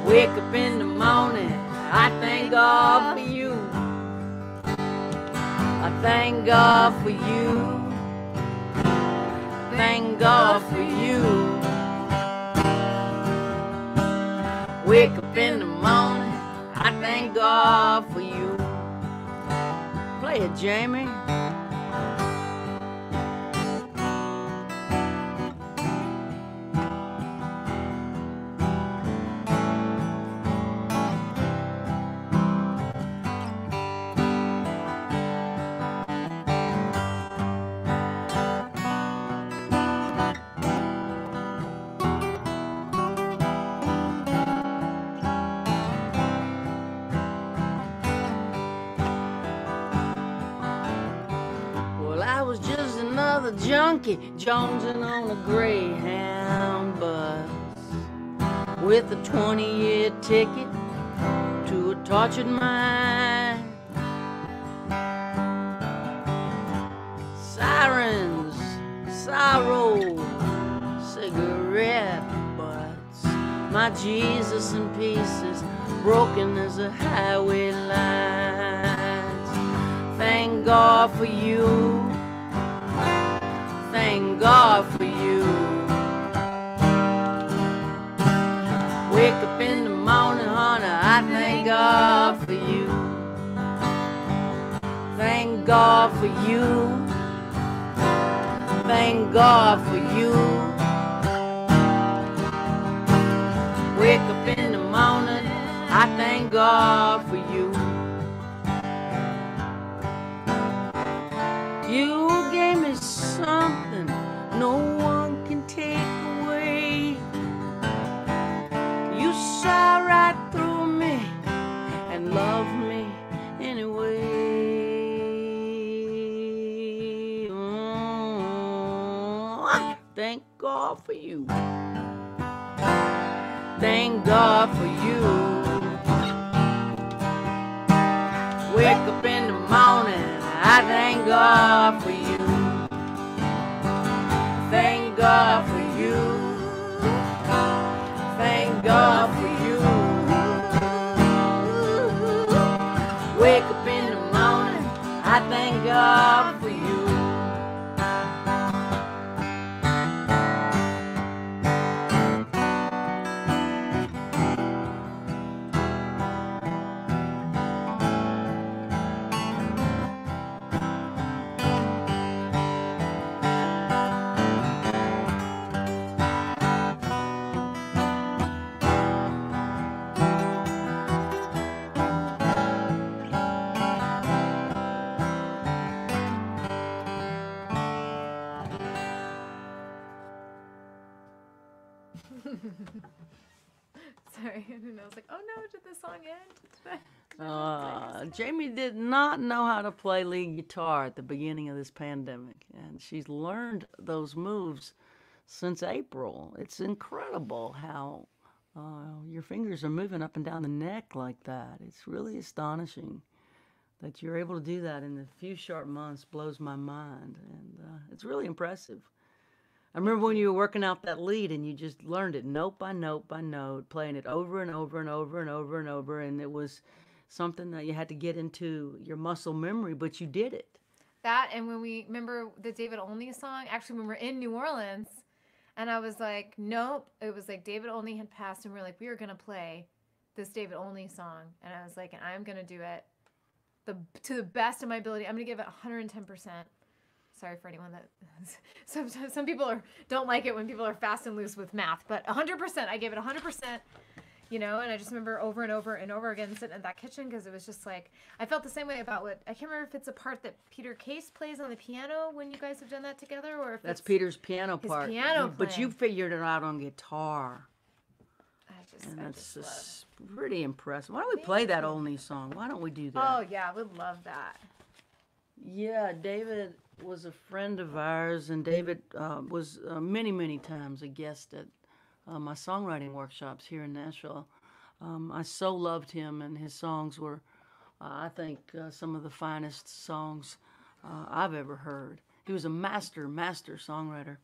Wake up in the morning, I thank God for you. I thank God for you. Thank God for you. Wake up in the morning, I thank God for you. Play it, Jaimee. Junkie jonesing on a Greyhound bus with a 20-year ticket to a tortured mind. Sirens, sorrow, cigarette butts. My Jesus in pieces, broken as a highway lines. Thank God for you. Thank God for you. Wake up in the morning, honey, I thank God for you. Thank God for you. Thank God for you. Wake up in the morning, I thank God for you. You gave me something no one can take away. You saw right through me and loved me anyway. Oh, thank God for you. Thank God for you. Wake up in the morning, I thank God for you. Thank God for you. Thank God for you. Wake up in the morning, I thank God for you. Sorry, and I was like, oh no, did the song end? Jaimee did not know how to play lead guitar at the beginning of this pandemic, and she's learned those moves since April. It's incredible how your fingers are moving up and down the neck like that. It's really astonishing that you're able to do that in a few short months. Blows my mind, and it's really impressive. I remember when you were working out that lead and you just learned it note by note by note, playing it over and over and over and over and over, and it was something that you had to get into your muscle memory, but you did it. That, and when we remember the David Olney song, actually when we were in New Orleans, and I was like, nope. It was like David Olney had passed, and we were like, we are going to play this David Olney song. And I was like, and I'm going to do it to the best of my ability. I'm going to give it 110%. Sorry for anyone that sometimes some people don't like it when people are fast and loose with math, but 100%, I gave it 100%, you know. And I just remember over and over and over again sitting in that kitchen, because it was just like, I felt the same way about what, I can't remember if it's a part that Peter Case plays on the piano when you guys have done that together, or if that's Peter's piano part. His piano playing. But you figured it out on guitar. That's pretty impressive. Why don't we play that Olney song? Why don't we do that? Oh yeah, I would love that. Yeah, David was a friend of ours, and David was many, many times a guest at my songwriting workshops here in Nashville. I so loved him, and his songs were, I think, some of the finest songs I've ever heard. He was a master songwriter,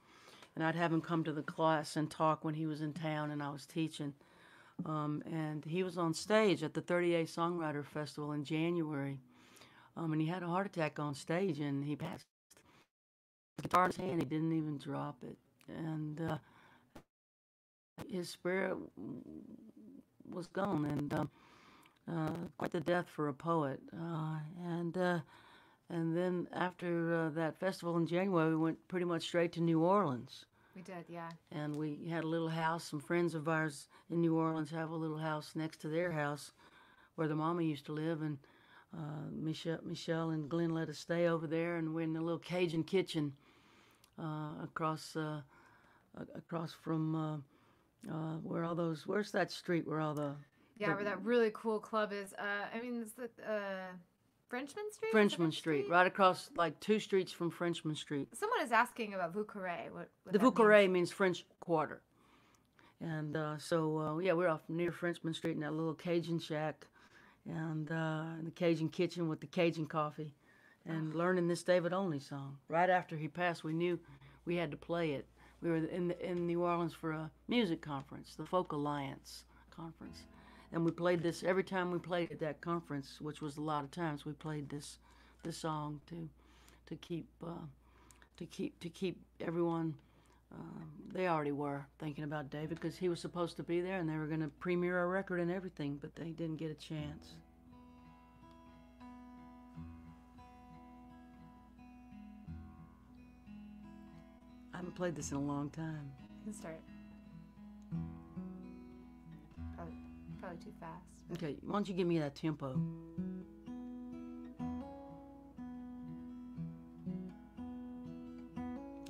and I'd have him come to the class and talk when he was in town and I was teaching. And he was on stage at the 30A Songwriter Festival in January. And he had a heart attack on stage, and he passed. Guitar in his hand, he didn't even drop it. And his spirit was gone, and quite the death for a poet. And then after that festival in January, we went pretty much straight to New Orleans. We did, yeah. And we had a little house. Some friends of ours in New Orleans have a little house next to their house where the mama used to live, and Michelle and Glenn let us stay over there, and we're in the little Cajun kitchen across from where all those, where's that street where all the... Yeah, where that really cool club is. I mean, it's the Frenchmen Street? Frenchmen Street, right across, like, 2 streets from Frenchmen Street. Someone is asking about Vieux Carré. What the Vieux Carré means French Quarter. And yeah, we're off near Frenchmen Street in that little Cajun shack. And in the Cajun kitchen with the Cajun coffee, and learning this David Olney song. Right after he passed, we knew we had to play it. We were in New Orleans for a music conference, the Folk Alliance Conference. And we played this every time we played at that conference, which was a lot of times. We played this song to keep everyone. They already were thinking about David, because he was supposed to be there, and they were going to premiere a record and everything, but they didn't get a chance. I haven't played this in a long time. You can start. Probably too fast. Okay, why don't you give me that tempo?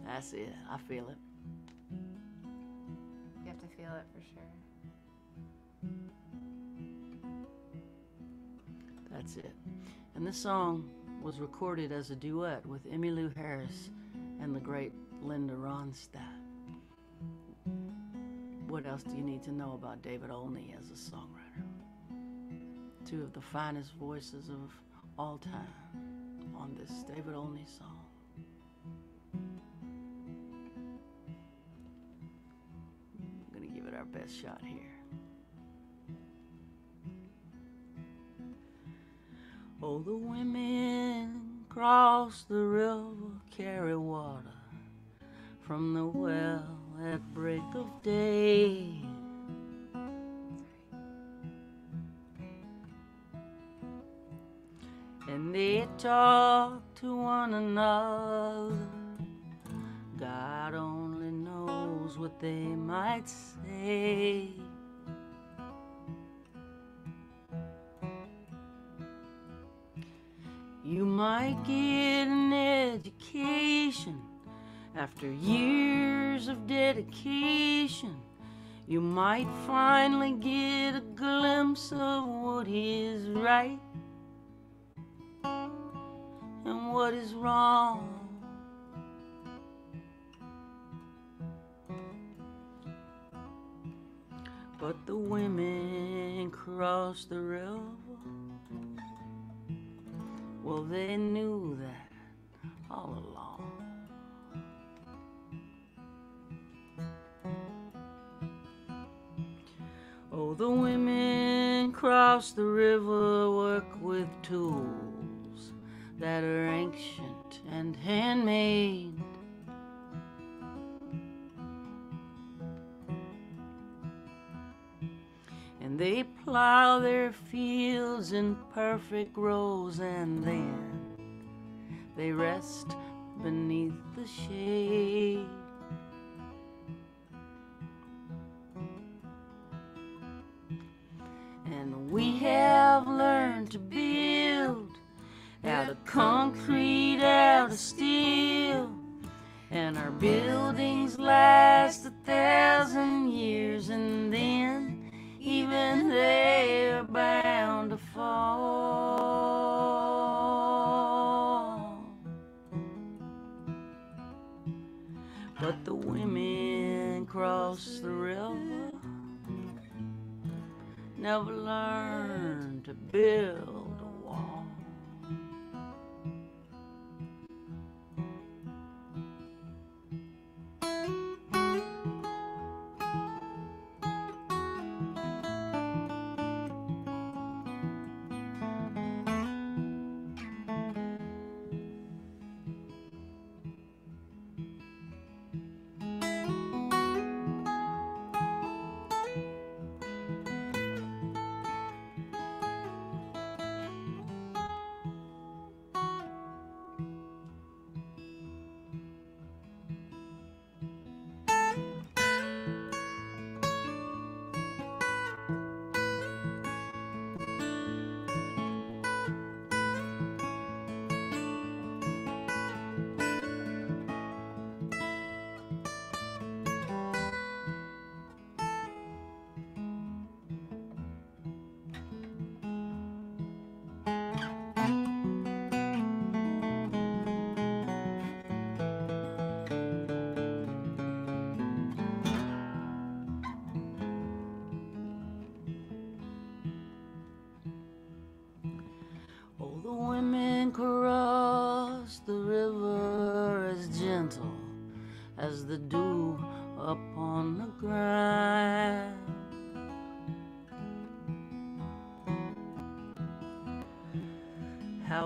That's it. I feel it. You have to feel it for sure. That's it. And this song was recorded as a duet with Emmylou Harris and the great Linda Ronstadt. What else do you need to know about David Olney as a songwriter? 2 of the finest voices of all time on this David Olney song. Best shot here. Oh, the women cross the river, carry water from the well at break of day. And they talk to one another. God only knows what they might say. You might get an education after years of dedication. You might finally get a glimpse of what is right and what is wrong. But the women crossed the river. Well, they knew that all along. Oh, the women crossed the river, work with tools that are ancient fields in perfect rows, and then they rest beneath the shade. And we have learned to build out of concrete, out of steel, and our buildings last 1,000 years, and then even they're bound to fall. But the women cross the river never learn to build a wall.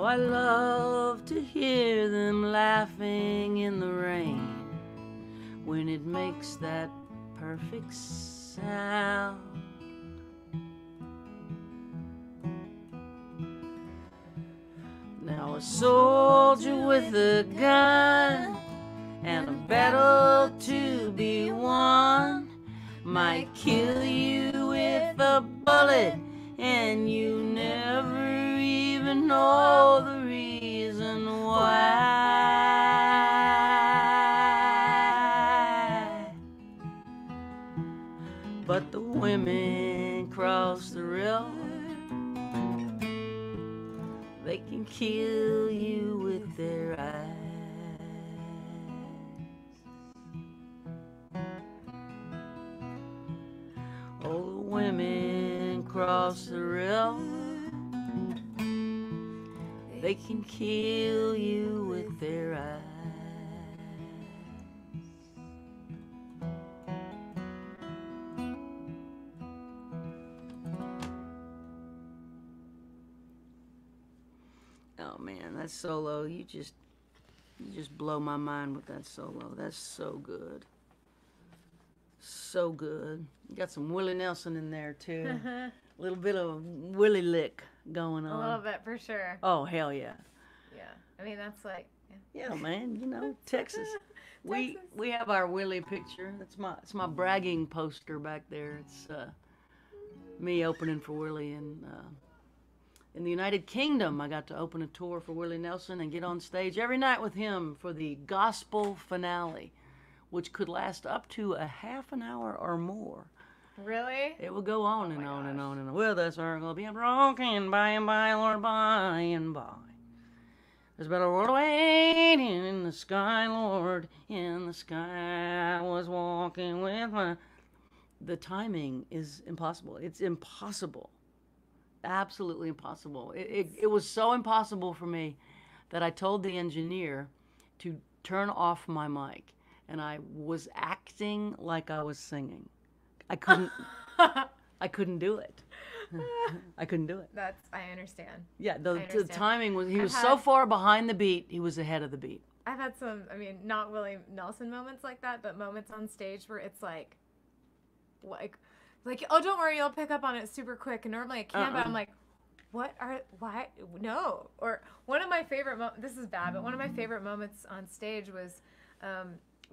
I love to hear them laughing in the rain when it makes that perfect sound. Now a soldier with a gun and a battle to be won might kill you with a bullet, and you never know the reason why. But the women cross the river, they can kill you with their eyes. Oh, the women cross the river, they can kill you with their eyes. Oh man, that solo, you just blow my mind with that solo. That's so good. So good. You got some Willie Nelson in there too. A little bit of Willie lick going on. A little bit, for sure. Oh, hell yeah. Yeah. I mean, that's like... Yeah, yeah man. You know, Texas. We have our Willie picture. It's my bragging poster back there. It's me opening for Willie. And in the United Kingdom, I got to open a tour for Willie Nelson and get on stage every night with him for the gospel finale, which could last up to a half an hour or more. Really? It will go on and on and on and on. Well, the circle be broken by and by, Lord, by and by. There's been a road waiting in the sky, Lord. In the sky, I was walking with my... The timing is impossible. It's impossible. Absolutely impossible. It was so impossible for me that I told the engineer to turn off my mic. And I was acting like I was singing. I couldn't do it. I couldn't do it. That's, I understand. Yeah, the timing was, he was so far behind the beat, he was ahead of the beat. I've had some, I mean, not Willie Nelson moments like that, but moments on stage where it's like, oh, don't worry, you'll pick up on it super quick. And normally I can, but I'm like, Or one of my favorite this is bad, but one of my favorite moments on stage was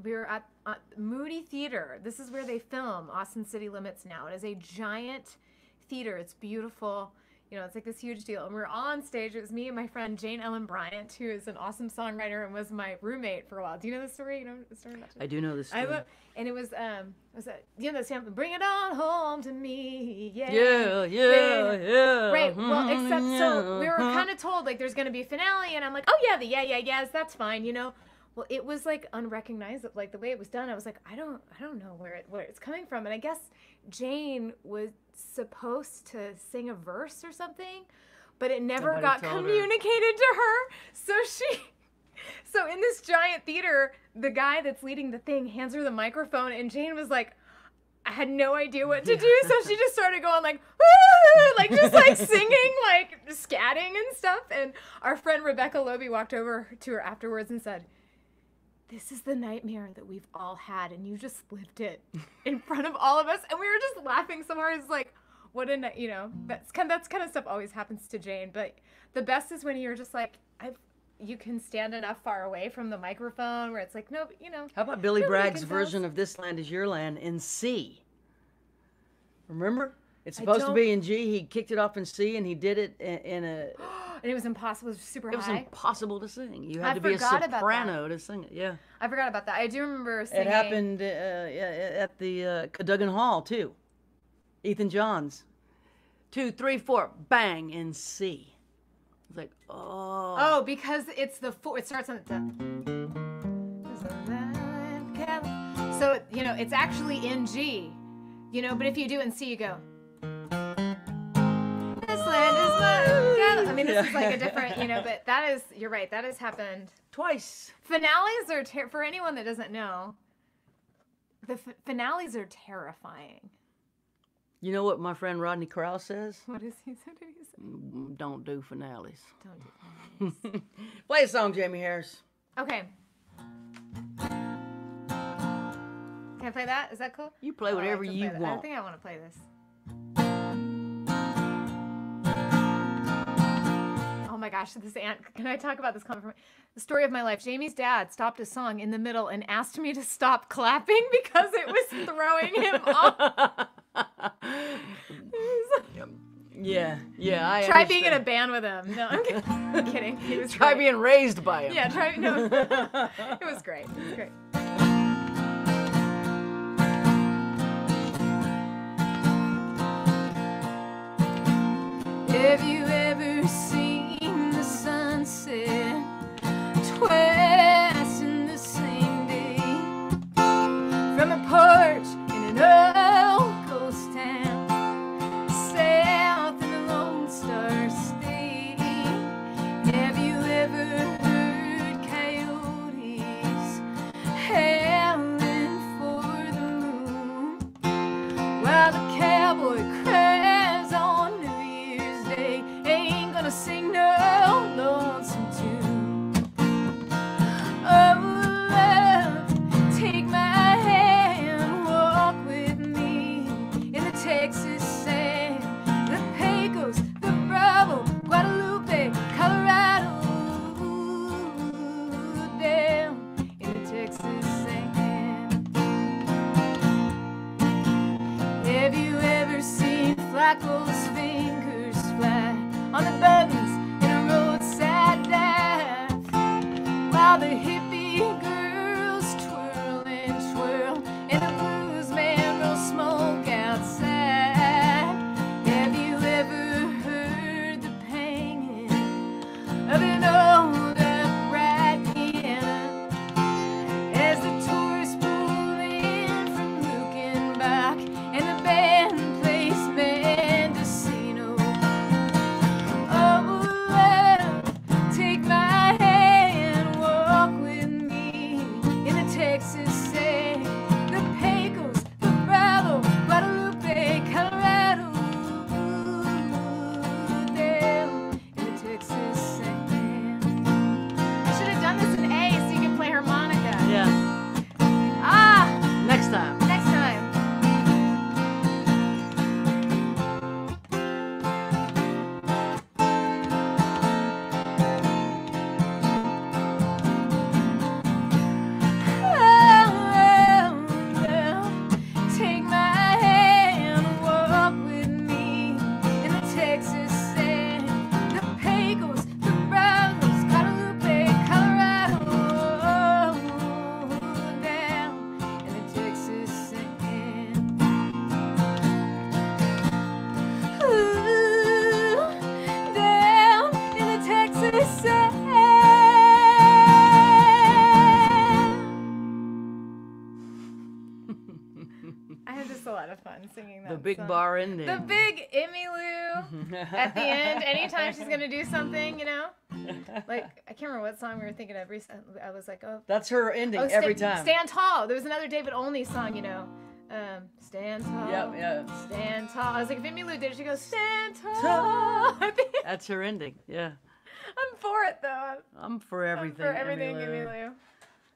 we were at Moody Theater. This is where they film Austin City Limits now. It is a giant theater. It's beautiful. You know, it's like this huge deal. And we were all on stage. It was me and my friend Jane Ellen Bryant, who is an awesome songwriter and was my roommate for a while. Do you know the story? You know the story? I do know the story. And it was, you know, bring it on home to me. Yeah. Yeah, yeah, yeah. Right. Well, except so we were kind of told, like, there's going to be a finale. And I'm like, oh, yeah, the yeah, yeah, yes, that's fine, you know. Well, it was like unrecognizable, like the way it was done. I was like, I don't know where it's coming from. And I guess Jane was supposed to sing a verse or something, but it never got communicated to her. So in this giant theater, the guy that's leading the thing hands her the microphone, and Jane was like, I had no idea what to do. So she just started going like, "Woo!" like just like singing, like scatting and stuff. And our friend Rebecca Lobe walked over to her afterwards and said, this is the nightmare that we've all had, and you just lived it in front of all of us. And we were just laughing so hard. It's like, what a, you know, that's kind of stuff always happens to Jane. But the best is when you're just like, you can stand enough far away from the microphone where it's like, no, you know. How about Billy Bragg's version of This Land Is Your Land in C? Remember? It's supposed to be in G. He kicked it off in C, and he did it in a... And it was impossible. It was super high. It was impossible to sing. You had to be a soprano to sing it. Yeah. I forgot about that. I do remember singing. It happened at the Cadogan Hall, too. Ethan Johns. 2, 3, 4, bang, in C. It's like, oh. Oh, because it's the four. It starts on the... So, you know, it's actually in G. You know, but if you do it in C, you go... I mean, this is like a different, you know, but that is, you're right, that has happened twice. Finales are, for anyone that doesn't know, the finales are terrifying. You know what my friend Rodney Crowell says? What does he say? Don't do finales. Don't do finales. Play a song, Jaimee Harris. Okay. Can I play that? Is that cool? You play whatever you want. I don't think I want to play this. Oh my gosh, this aunt, can I talk about this comment? The story of my life. Jamie's dad stopped a song in the middle and asked me to stop clapping because it was throwing him off. Yeah, I try understand. Being in a band with him. No, I'm kidding. I'm kidding. He was try great. Being raised by him. Yeah, try, no. It was great. It was great. Have you ever seen sunset twice in the same day from a porch in an old ghost town south in the Lone Star State? Have you ever heard coyotes howling for the moon while the cowboy crabs on New Year's Day ain't gonna sing no lonesome tune? Oh, love, take my hand, walk with me in the Texas sand, the Pecos, the Bravo, Guadalupe, Colorado, down in the Texas sand. Have you ever seen Flacco's fingers fly on the buttons bar ending. The big Emmylou at the end. Anytime she's going to do something, you know? Like, I can't remember what song we were thinking of recently. I was like, oh. That's her ending every time. Stand Tall. There was another David Olney song, you know. Stand tall. Yep, yeah. Stand tall. I was like, if Emmylou did it, she goes, stand tall. That's her ending, yeah. I'm for it, though. I'm for everything. I'm for everything, Emmylou.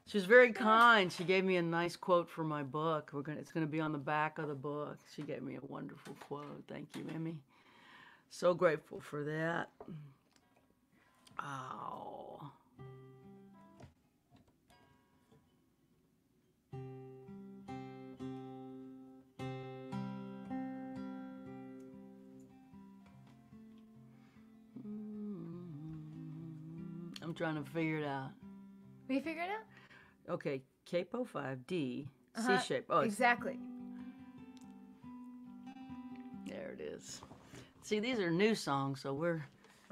She was very kind. She gave me a nice quote for my book. It's going to be on the back of the book. She gave me a wonderful quote. Thank you, Emmy. So grateful for that. Oh. I'm trying to figure it out. Will you figure it out? Okay, capo 5, D, C shape. Oh, exactly. There it is. See, these are new songs, so we're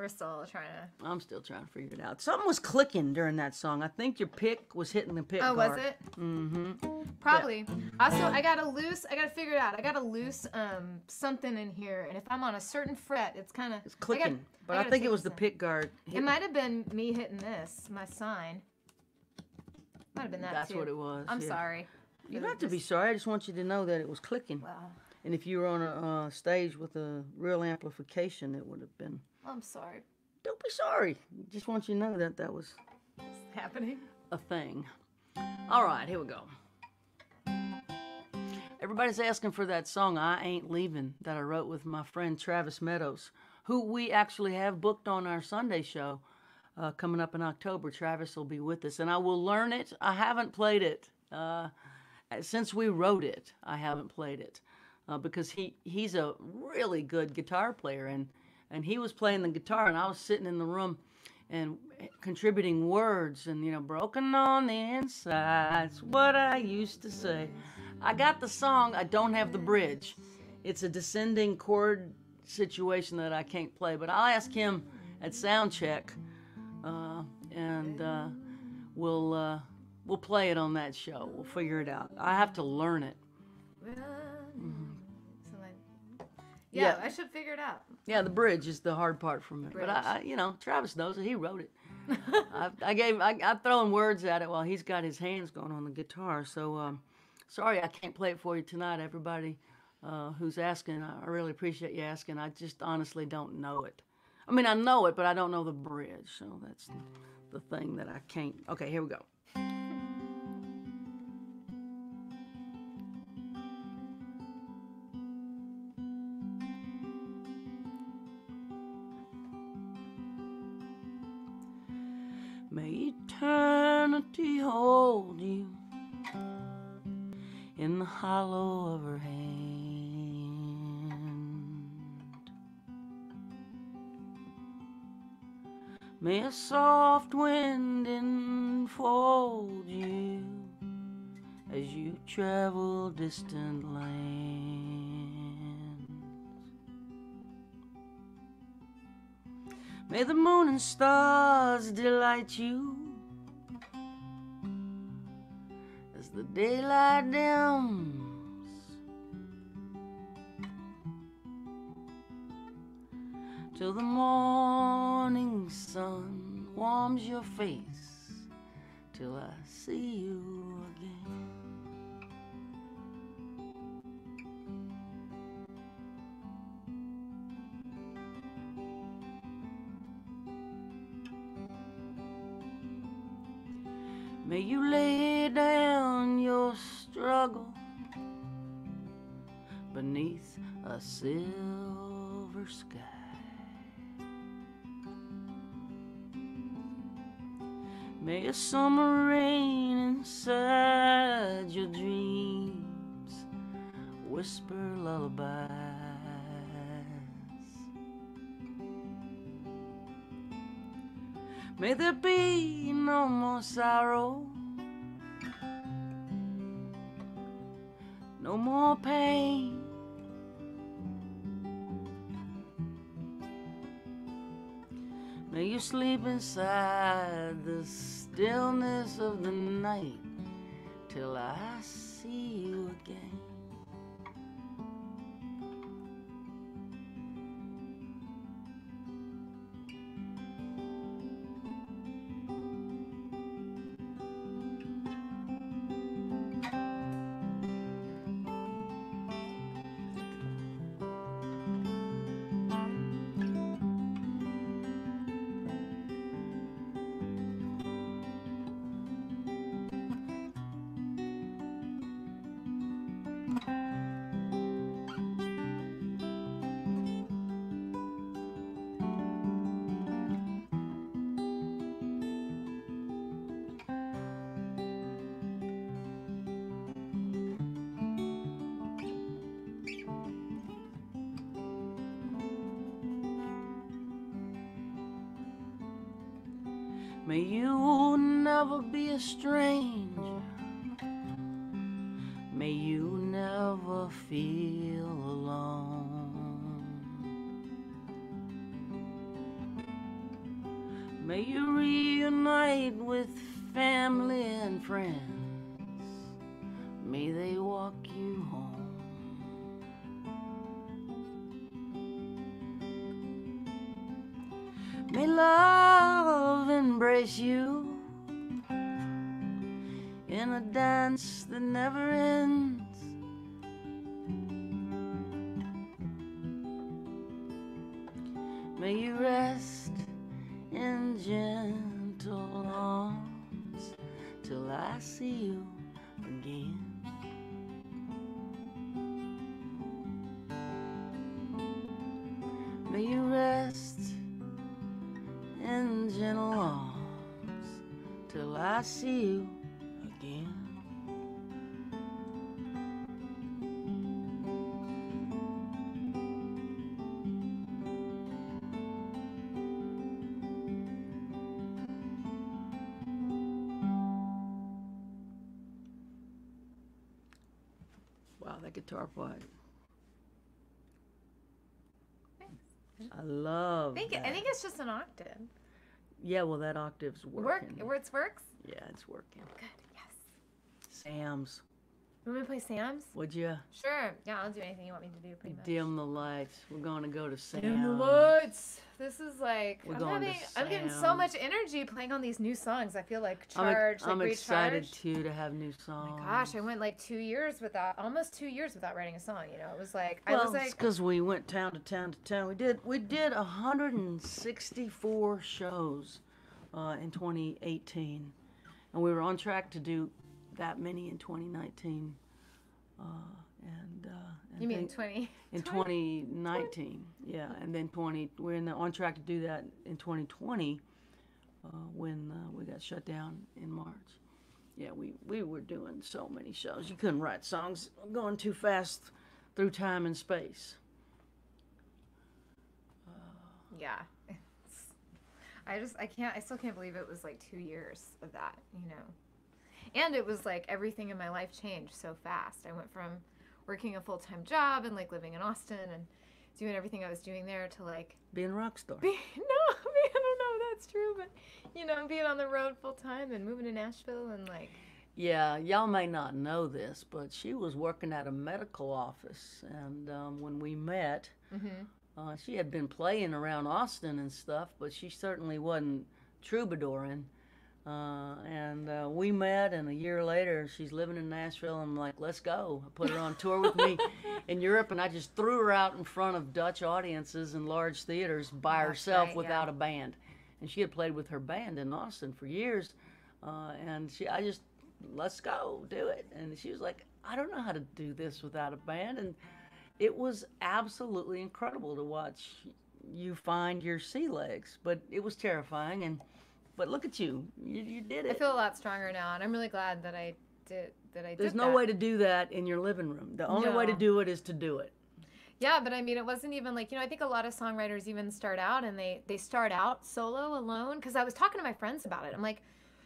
still trying to. I'm still trying to figure it out. Something was clicking during that song. I think your pick was hitting the pick. Oh, guard. Was it? Mm-hmm. Probably. Yeah. Also, I gotta figure it out. I got a loose something in here, and if I'm on a certain fret, it's kind of. It's clicking, but I think it was the pick guard. It might have been me hitting this, my sign. Might have been that. That's too. What it was. I'm sorry. You don't have to be sorry. I just want you to know that it was clicking. Wow. And if you were on a stage with a real amplification, it would have been. I'm sorry. Don't be sorry. Just want you to know that that was happening. A thing. All right, here we go. Everybody's asking for that song, I Ain't Leaving, that I wrote with my friend Travis Meadows, who we actually have booked on our Sunday show. Coming up in October, Travis will be with us, and I will learn it. I haven't played it since we wrote it. I haven't played it because he's a really good guitar player, and he was playing the guitar, and I was sitting in the room and contributing words, and you know, broken on the inside's what I used to say. I got the song. I don't have the bridge. It's a descending chord situation that I can't play, but I'll ask him at sound check. And we'll play it on that show. We'll figure it out. I have to learn it. Yeah, I should figure it out. Yeah, the bridge is the hard part for me. Bridge. But I, you know, Travis knows it. He wrote it. I'm throwing words at it while he's got his hands going on the guitar. So sorry, I can't play it for you tonight, everybody who's asking. I really appreciate you asking. I just honestly don't know it. I mean, I know it, but I don't know the bridge, so that's the thing that I can't. Okay, here we go. May eternity hold you in the hollow of her hand. May a soft wind enfold you as you travel distant lands. May the moon and stars delight you as the daylight dims. Till the morning sun warms your face till I see you again. May you lay down your struggle beneath a silver sky. May a summer rain inside your dreams whisper lullabies. May there be no more sorrow, no more pain. May you sleep inside the stillness of the night till I see you again. May you never be a stranger. May you never feel alone. May you reunite with family and friends. May they walk you home. May love embrace you in a dance that never ends. May you rest in gentle arms till I see you again. May you rest in gentle arms till I see you again. Wow, that guitar part. I love that. I think it's just an octave. Yeah, well, that octave's working. It works? Yeah, it's working. Good, yes. Sam's. You want me to play Sam's? Would you? Sure. Yeah, I'll do anything you want me to do, pretty much. Dim the lights. We're going to go to Sam's. Dim the lights. This is like, I'm getting so much energy playing on these new songs. I feel like charged, I'm excited, too, to have new songs. Oh my gosh, I went like 2 years without, almost 2 years without writing a song, you know? It was like, well, I was like... it's because we went town to town to town. We did 164 shows in 2018, and we were on track to do that many in 2019, and you mean 2019, yeah, and then we're on track to do that in 2020, when we got shut down in March. Yeah, we were doing so many shows, you couldn't write songs, going too fast through time and space. Yeah, I still can't believe it was like 2 years of that, you know. And it was like everything in my life changed so fast. I went from working a full-time job and like living in Austin and doing everything I was doing there to like... being a rock star. I don't know if that's true, but you know, being on the road full-time and moving to Nashville and like... Yeah, y'all may not know this, but she was working at a medical office. And when we met, she had been playing around Austin and stuff, but she certainly wasn't troubadouring. We met, and a year later she's living in Nashville, and I'm like, let's go. I put her on tour with me in Europe, and I just threw her out in front of Dutch audiences and large theaters by herself, right, without a band. And she had played with her band in Austin for years, I just, let's go, do it. And she was like, I don't know how to do this without a band. And it was absolutely incredible to watch you find your sea legs, but it was terrifying. And but look at you. You did it. I feel a lot stronger now, and I'm really glad that I did that. There's no way to do that in your living room. The only way to do it is to do it. Yeah, but I mean, it wasn't even like, you know, I think a lot of songwriters even start out, and they start out solo, alone, because I was talking to my friends about it. I'm like,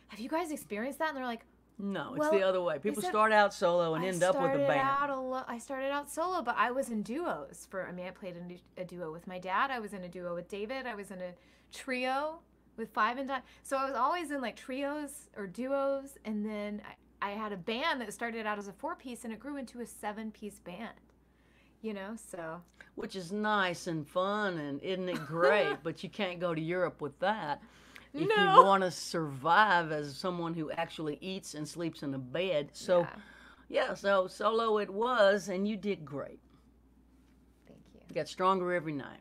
have you guys experienced that? And they're like, no, it's the other way. People start out solo and end up with a band. I started out solo, but I was in duos. I mean, I played a duo with my dad. I was in a duo with David. I was in a trio with Five and Dime. So I was always in like trios or duos, and then I had a band that started out as a four-piece, and it grew into a seven-piece band, you know, so. Which is nice and fun, and isn't it great, but you can't go to Europe with that. If you want to survive as someone who actually eats and sleeps in a bed. So, yeah, so solo it was, and you did great. Thank you. You got stronger every night.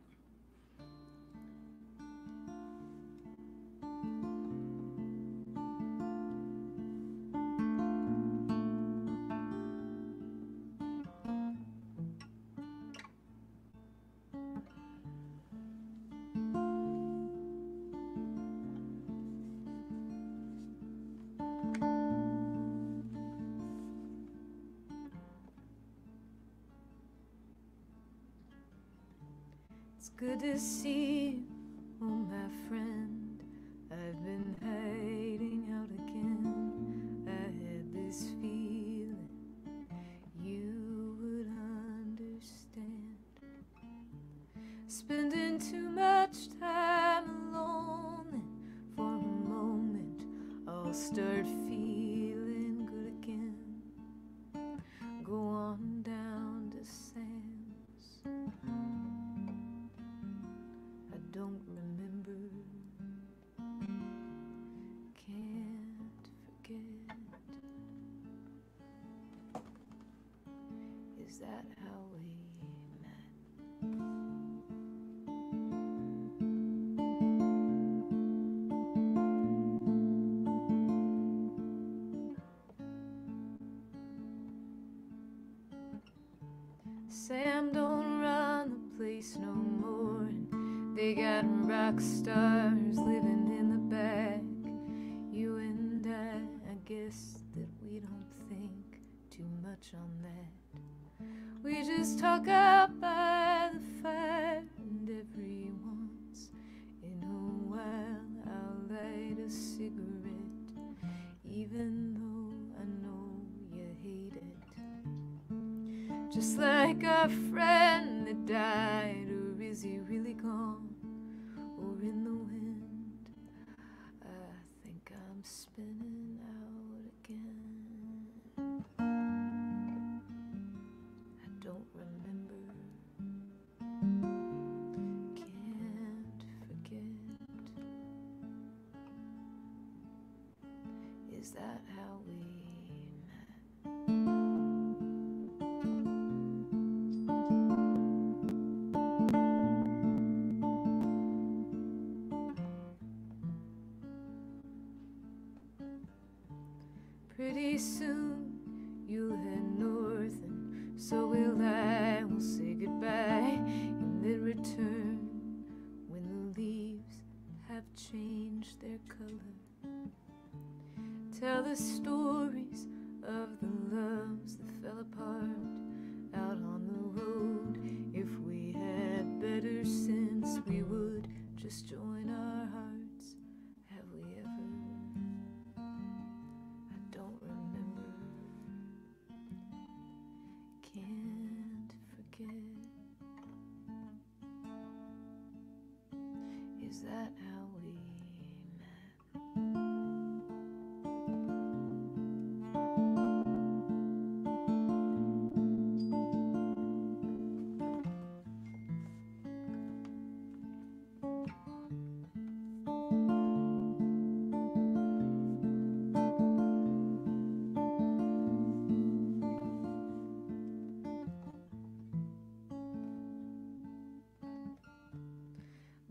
Good to see you, oh my friend. I've been hurt. started feeling good again. Go on down to Sam's. I don't remember, can't forget. Is that how we met? Sam don't run the place no more, and they got rock stars living in the back. You and I guess that we don't think too much on that. We just talk out by the fire, and every once in a while I'll light a cigarette, even though just like our friend that died, or is he really gone, or in the wind? I think I'm spinning out again. I don't remember, can't forget. Is that how we? Pretty soon you'll head north, and so will I. We'll say goodbye and then return when the leaves have changed their color. Tell the stories of the loves that fell apart out on the road. If we had better sense, we would just join our hearts. Have we ever? Can't forget. Is that how we met?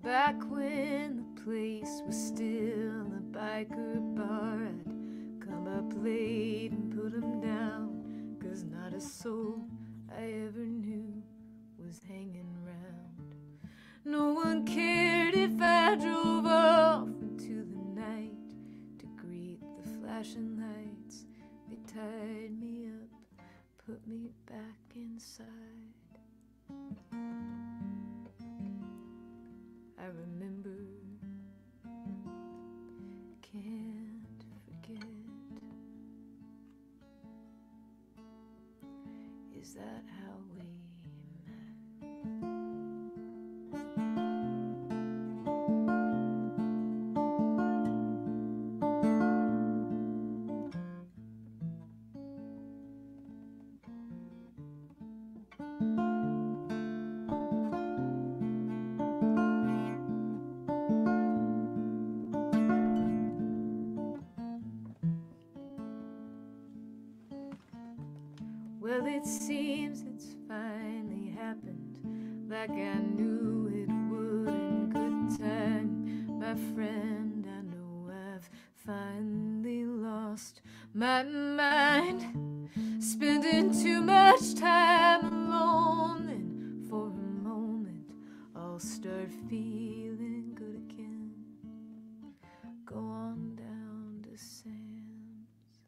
Back when the place was still a biker bar, I'd come up late and put 'em down, 'cause not a soul I ever knew was hanging round. No one cared if I drove off into the night to greet the flashing lights. They tied me up, put me back inside. I remember, can't forget. Is that how we met? Well, it seems it's finally happened, like I knew it would in good time. My friend, I know I've finally lost my mind, spending too much time alone, and for a moment I'll start feeling good again. Go on down to Sam's.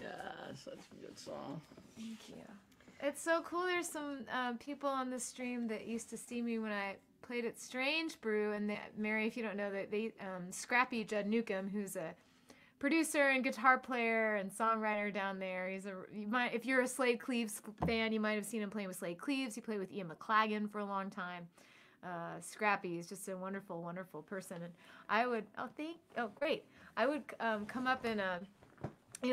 Yeah, such a good song. Thank you. It's so cool. There's some people on the stream that used to see me when I played at Strange Brew. And they, Mary, if you don't know that, they Scrappy Judd Newcomb, who's a producer and guitar player and songwriter down there. He's a if you're a Slade Cleaves fan, you might have seen him playing with Slade Cleaves. He played with Ian McLagan for a long time. Scrappy is just a wonderful, wonderful person. And I would, I would come up in a,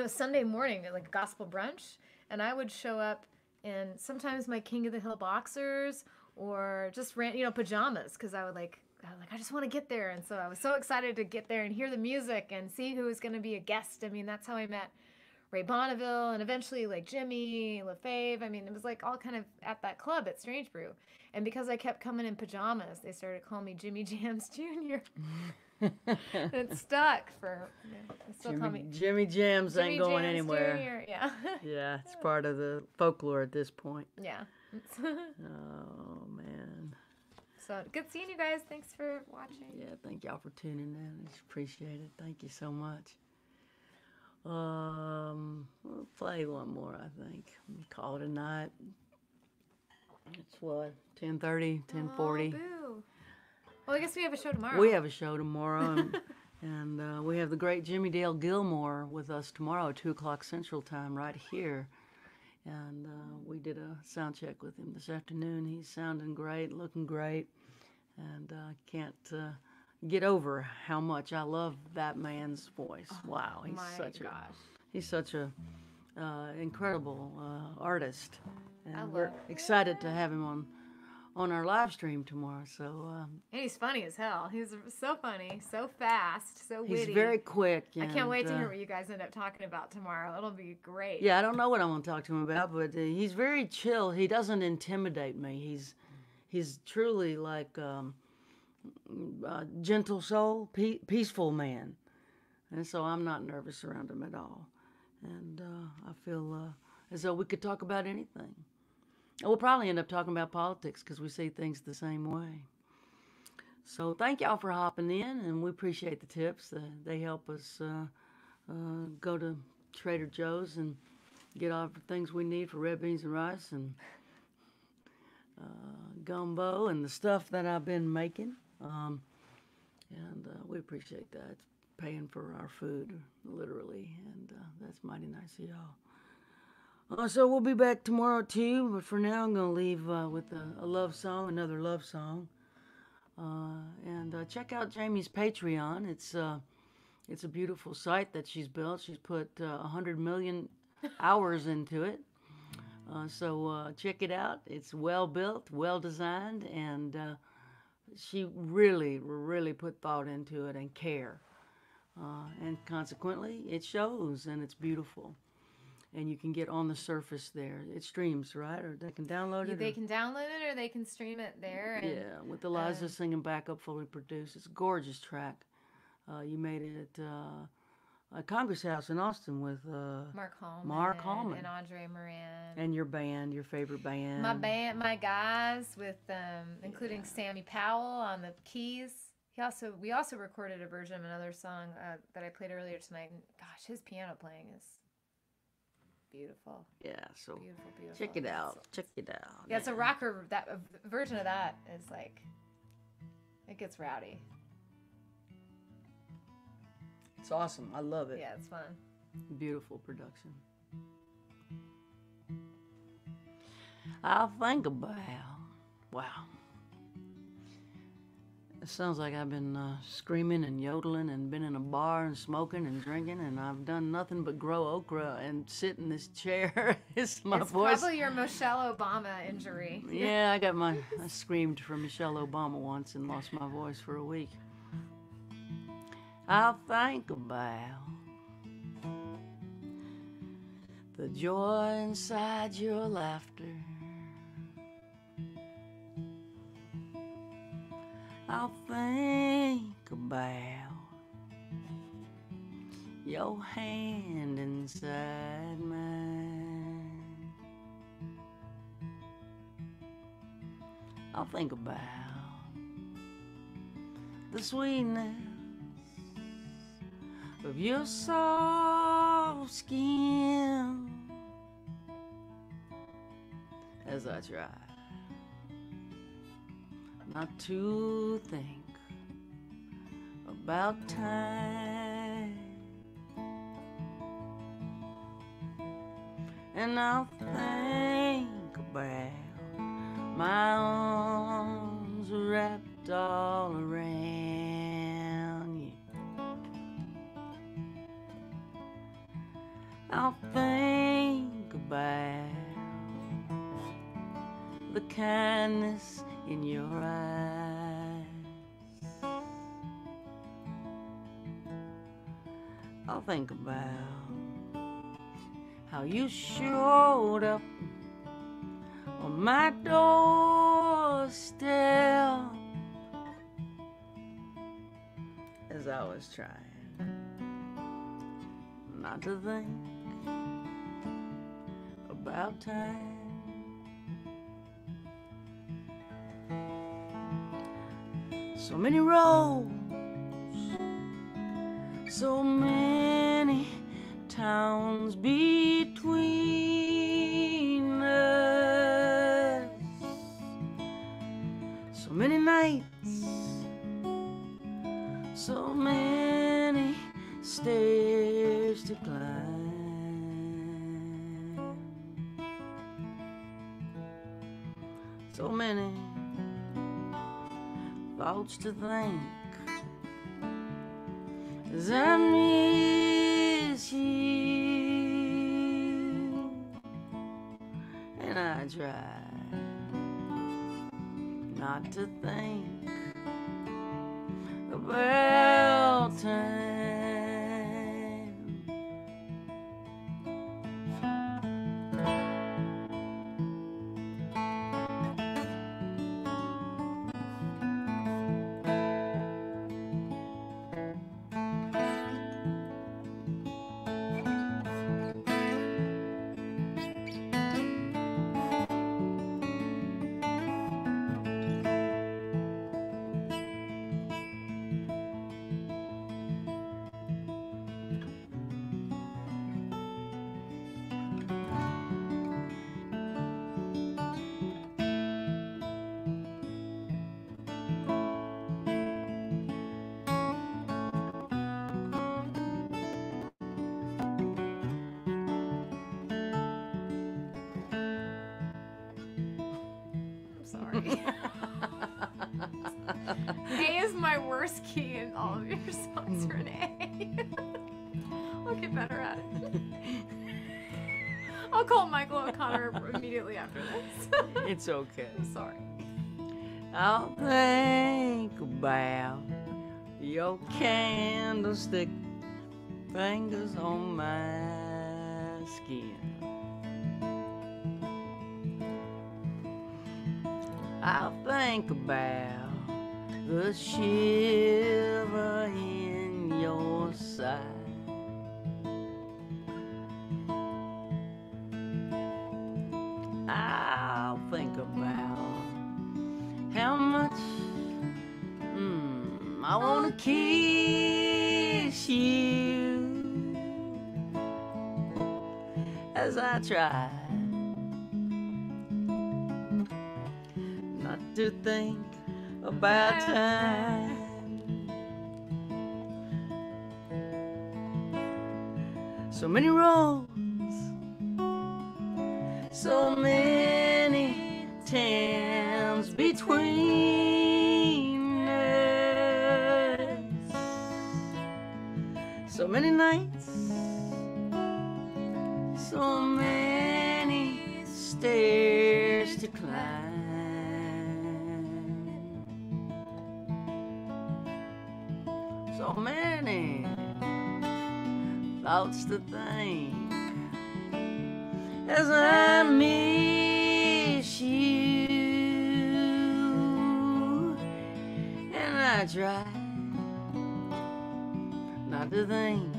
Sunday morning at like gospel brunch, and I would show up in sometimes my King of the Hill boxers or just pajamas, because I was like, I just want to get there. And so I was so excited to get there and hear the music and see who was going to be a guest. I mean, that's how I met Ray Bonneville and eventually like Jimmy, LaFave. I mean, it was like all kind of at that club at Strange Brew. And because I kept coming in pajamas, they started calling me Jimmy Jams Jr. And it stuck for, they still call me Jimmy Jams. Jimmy ain't going Jams anywhere. Jr., yeah. Yeah, it's part of the folklore at this point. Yeah. Oh, man. So good seeing you guys. Thanks for watching. Yeah, thank y'all for tuning in. It's appreciated. Thank you so much. We'll play one more, I think. We'll call it a night. It's what, 10:30, 10:40. Boo. Well, I guess we have a show tomorrow. We have a show tomorrow, and we have the great Jimmie Dale Gilmore with us tomorrow, 2 o'clock Central Time, right here. And we did a sound check with him this afternoon. He's sounding great, looking great, and I can't get over how much I love that man's voice. Oh, wow, he's such an incredible artist. And we're excited to have him on our live stream tomorrow. So and he's funny as hell. He's so funny, so fast, so witty. He's very quick. And I can't wait to hear what you guys end up talking about tomorrow. It'll be great. Yeah, I don't know what I'm going to talk to him about, but he's very chill. He doesn't intimidate me. He's truly like a gentle soul, peaceful man. And so I'm not nervous around him at all. And I feel as though we could talk about anything. We'll probably end up talking about politics because we see things the same way. So thank y'all for hopping in, and we appreciate the tips. They help us go to Trader Joe's and get all the things we need for red beans and rice and gumbo and the stuff that I've been making. And we appreciate that. It's paying for our food, literally, and that's mighty nice of y'all. So we'll be back tomorrow too, but for now I'm going to leave with a love song, another love song. And check out Jaimee's Patreon. It's a beautiful site that she's built. She's put 100 million hours into it. So check it out. It's well built, well designed, and she really, really put thought into it and care. And consequently, it shows, and it's beautiful. And you can get On the Surface there. It streams, right? Or they can download it? They can download it, or they can stream it there. And, yeah, with Eliza singing backup, fully produced. It's a gorgeous track. You made it at a Congress House in Austin with Mark Hallman. And Andre Moran. And your band, your favorite band. My band, my guys, with including Sammy Powell on the keys. We also recorded a version of another song that I played earlier tonight. And gosh, his piano playing is beautiful. Yeah, so beautiful, beautiful. Check it out. Check it out. Yeah, it's a rocker. That version of that is like, it gets rowdy. It's awesome. I love it. Yeah, it's fun. Beautiful production. I'll think about. Wow. It sounds like I've been screaming and yodeling and been in a bar and smoking and drinking, and I've done nothing but grow okra and sit in this chair. It's voice. It's probably your Michelle Obama injury. Yeah, I screamed for Michelle Obama once and lost my voice for a week. I'll think about the joy inside your laughter. I'll think about your hand inside mine. I'll think about the sweetness of your soft skin as I try not to think about time. And I'll think about my arms wrapped all around you. I'll think about the kindness in your eyes. I'll think about how you showed up on my doorstep as I was trying not to think about time. So many roads, so many towns between us, so many nights, so many stairs to climb, so many thoughts to think as I miss you, and I try not to think about time. A is my worst key in all of your songs, Renee. I'll get better at it. I'll call Michael O'Connor immediately after this. It's okay. I'm sorry. I'll think about your candlestick fingers on my skin. I'll think about the shiver in your side. I'll think about how much I wanna kiss you as I try not to think about time. So many roads, so many towns between us, so many nights, so many stairs to climb. So many thoughts to think as I miss you, and I try not to think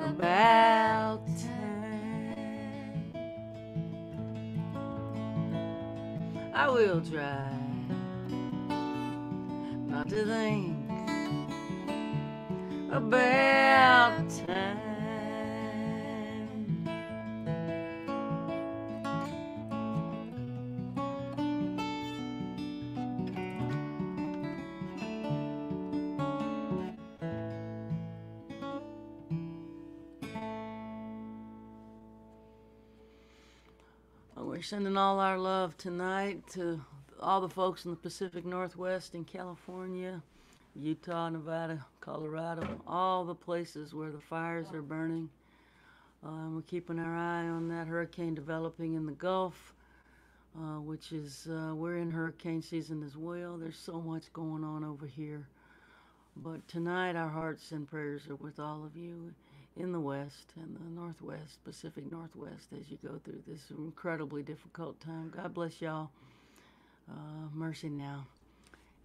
about time. I will try not to think about time. We're sending all our love tonight to all the folks in the Pacific Northwest, in California, Utah, Nevada, Colorado, all the places where the fires are burning. We're keeping our eye on that hurricane developing in the Gulf, which is, we're in hurricane season as well. There's so much going on over here. But tonight our hearts and prayers are with all of you in the West and the Northwest, Pacific Northwest, as you go through this incredibly difficult time. God bless y'all. Mercy now.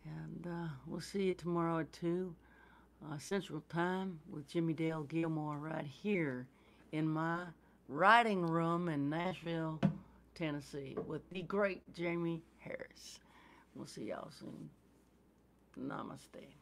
And we'll see you tomorrow at 2 Central Time with Jimmie Dale Gilmore right here in my writing room in Nashville, Tennessee with the great Jaimee Harris. We'll see y'all soon. Namaste.